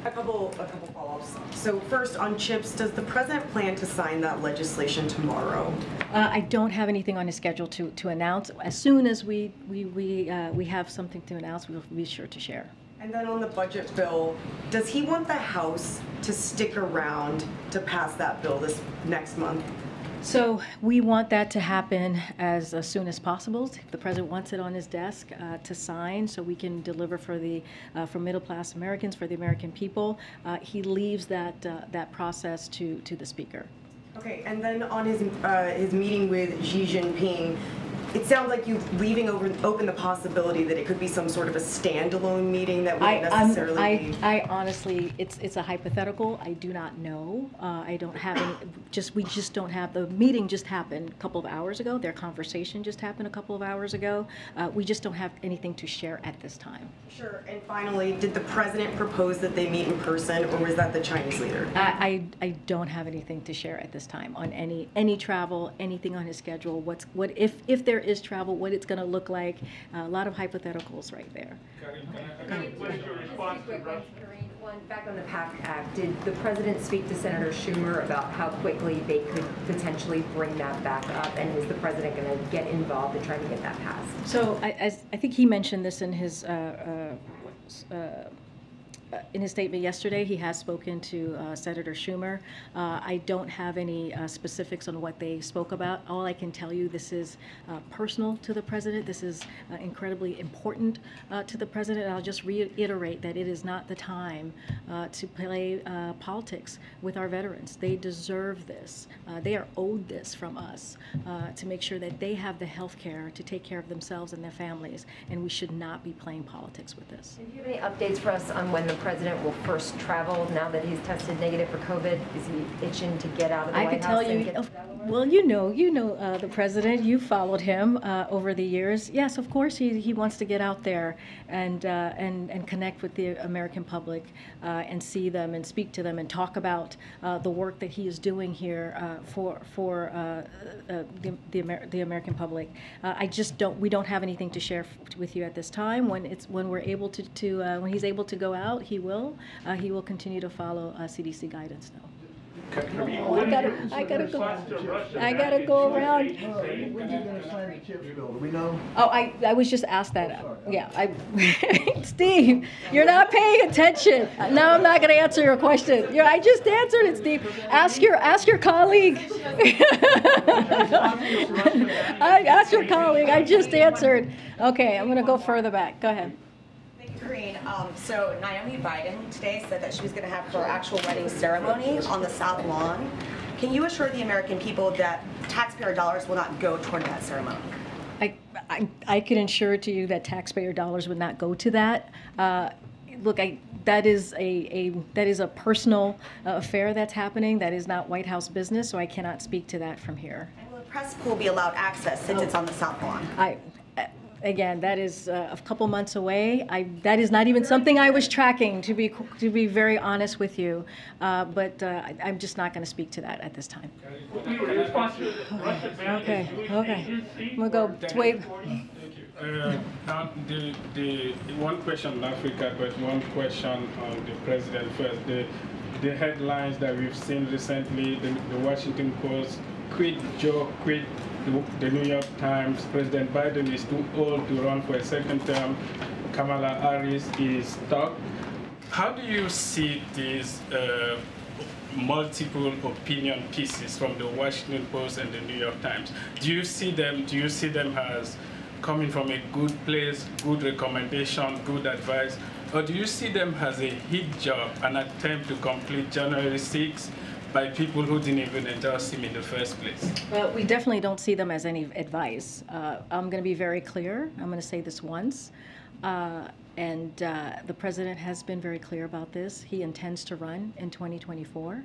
A couple, a couple follow-ups. So first, on CHIPS, does the president plan to sign that legislation tomorrow? Uh, I don't have anything on his schedule to, to announce. As soon as we we we, uh, we have something to announce, we'll be sure to share. And then on the budget bill, does he want the House to stick around to pass that bill this next month? So we want that to happen as, as soon as possible. The president wants it on his desk uh, to sign, so we can deliver for the uh, for middle-class Americans, for the American people. Uh, he leaves that uh, that process to to the speaker. Okay, and then on his uh, his meeting with Xi Jinping, it sounds like you're leaving over, open the possibility that it could be some sort of a standalone meeting that wouldn't I, necessarily I, be... I, I honestly, it's it's a hypothetical. I do not know. Uh, I don't have any, just, we just don't have, the meeting just happened a couple of hours ago. Their conversation just happened a couple of hours ago. Uh, we just don't have anything to share at this time. Sure, and finally, did the president propose that they meet in person, or was that the Chinese leader? I, I, I don't have anything to share at this time on any, any travel, anything on his schedule, what's, what, if, if there is travel, what it's going to look like. Uh, a lot of hypotheticals right there. Karine, okay. What's your response to Karine? One, back on the PAC Act, did the president speak to Senator Schumer about how quickly they could potentially bring that back up, and is the president going to get involved in trying to get that passed? So I, as, I think he mentioned this in his uh, uh, uh, in his statement yesterday. He has spoken to uh, Senator Schumer. Uh, I don't have any uh, specifics on what they spoke about. All I can tell you, this is uh, personal to the president. This is uh, incredibly important uh, to the president. I'll just reiterate that it is not the time uh, to play uh, politics with our veterans. They deserve this. Uh, they are owed this from us uh, to make sure that they have the health care to take care of themselves and their families, and we should not be playing politics with this. And do you have any updates for us on when the president will first travel now that he's tested negative for COVID? Is he itching to get out of the I White could House tell you, of, well, you know, you know uh, the president. You followed him uh, over the years. Yes, of course, he, he wants to get out there and, uh, and, and connect with the American public uh, and see them and speak to them and talk about uh, the work that he is doing here uh, for, for uh, uh, the, the, Amer the American public. Uh, I just don't, we don't have anything to share f with you at this time. When, it's, when we're able to, to uh, when he's able to go out, he will. Uh, he will continue to follow uh, C D C guidance, though. Oh, I gotta, I gotta go. I gotta go around. When are you gonna sign the CHIPS bill? Do we know? Oh, I, I was just asked that. Oh, yeah, I, Steve, you're not paying attention. No, I'm not gonna answer your question. You're, I just answered it, Steve. Ask your, ask your colleague. I asked your colleague. I just answered. Okay, I'm gonna go further back. Go ahead. Karine, um, so Naomi Biden today said that she was going to have her actual wedding ceremony on the South Lawn. Can you assure the American people that taxpayer dollars will not go toward that ceremony? I, I, I can assure to you that taxpayer dollars would not go to that. Uh, look, I, that is a, a that is a personal uh, affair that's happening. That is not White House business, so I cannot speak to that from here. And will the press pool be allowed access since oh. it's on the South Lawn? I. Again, that is uh, a couple months away. I, that is not even something I was tracking, to be to be very honest with you. Uh, but uh, I, I'm just not going to speak to that at this time. Okay. Okay. okay. We'll go. Wait. Uh, the, the one question on Africa, but one question on the president first. The, the headlines that we've seen recently, the, the Washington Post, quit Joe, quit. The New York Times, President Biden is too old to run for a second term. Kamala Harris is stuck. How do you see these uh, multiple opinion pieces from the Washington Post and the New York Times? Do you see them? Do you see them as coming from a good place, good recommendation, good advice, or do you see them as a hit job, an attempt to complete January sixth? By people who didn't even endorse him in the first place? Well, we definitely don't see them as any advice. Uh, I'm going to be very clear. I'm going to say this once. Uh, and uh, the president has been very clear about this. He intends to run in twenty twenty-four.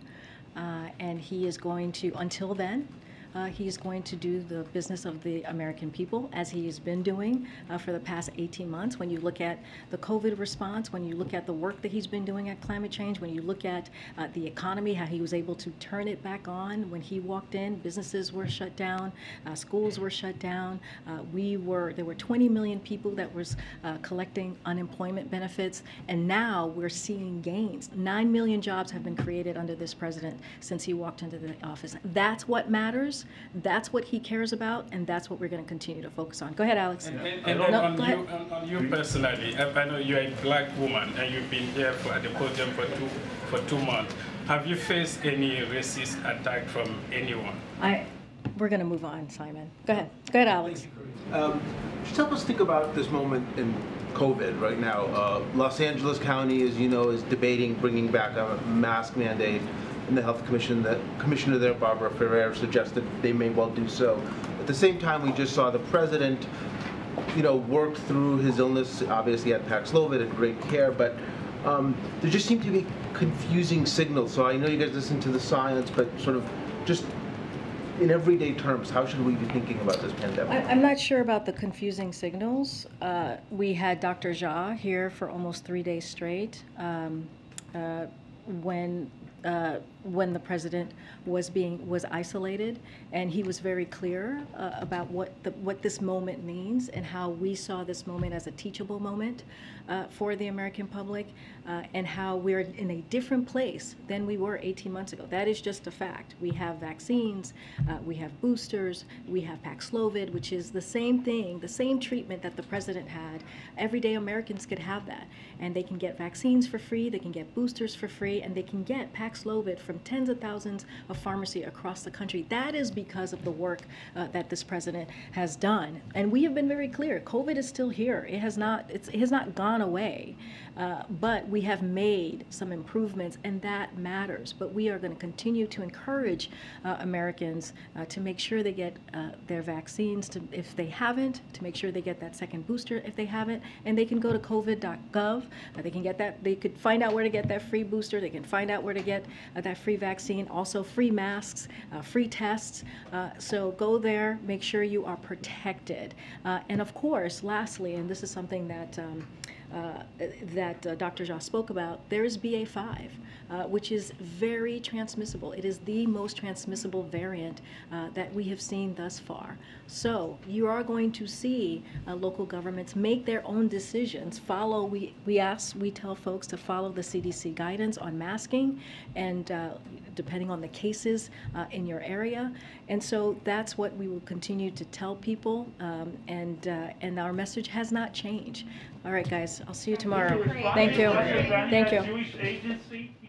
Uh, and he is going to, until then, uh, he is going to do the business of the American people, as he has been doing uh, for the past eighteen months. When you look at the COVID response, when you look at the work that he's been doing at climate change, when you look at uh, the economy, how he was able to turn it back on when he walked in, businesses were shut down, uh, schools were shut down. Uh, we were there were twenty million people that was uh, collecting unemployment benefits, and now we're seeing gains. Nine million jobs have been created under this president since he walked into the office. That's what matters. That's what he cares about, and that's what we're going to continue to focus on. Go ahead, Alex. And, and, and no, on, go ahead. You, on, on you personally, I know you're a black woman, and you've been here for, at the podium for two, for two months. Have you faced any racist attack from anyone? I, we're going to move on, Simon. Go ahead. Go ahead, Alex. Um, just help us think about this moment in COVID right now. Uh, Los Angeles County, as you know, is debating bringing back a mask mandate. And the Health Commission, the commissioner there, Barbara Ferrer, suggested they may well do so. At the same time, we just saw the president, you know, work through his illness. Obviously, had Paxlovid and great care, but um, there just seem to be confusing signals. So I know you guys listen to the science, but sort of just in everyday terms, how should we be thinking about this pandemic? I, I'm not sure about the confusing signals. Uh, we had Doctor Jha here for almost three days straight um, uh, when. Uh, when the president was being was isolated, and he was very clear uh, about what the, what this moment means and how we saw this moment as a teachable moment uh, for the American public, uh, and how we're in a different place than we were eighteen months ago. That is just a fact. We have vaccines, uh, we have boosters, we have Paxlovid, which is the same thing, the same treatment that the president had. Everyday Americans could have that, and they can get vaccines for free, they can get boosters for free, and they can get Paxlovid from tens of thousands of pharmacies across the country. That is because of the work uh, that this president has done. And we have been very clear, COVID is still here. It has not, it's, it has not gone away, uh, but we have made some improvements, and that matters. But we are going to continue to encourage uh, Americans uh, to make sure they get uh, their vaccines to, if they haven't, to make sure they get that second booster if they haven't, and they can go to covid dot gov. Uh, they can get that, they could find out where to get that free booster, they can find out where to get uh, that free vaccine, also free masks, uh, free tests. Uh, so go there, make sure you are protected. Uh, and of course, lastly, and this is something that um, uh, that uh, Doctor Jha spoke about, there is B A five, uh, which is very transmissible. It is the most transmissible variant uh, that we have seen thus far. So you are going to see uh, local governments make their own decisions. Follow, we, we ask, we tell folks to follow the C D C guidance on masking and uh, depending on the cases uh, in your area. And so that's what we will continue to tell people, um, and, uh, and our message has not changed. All right, guys, I'll see you tomorrow. Thank you. Thank you.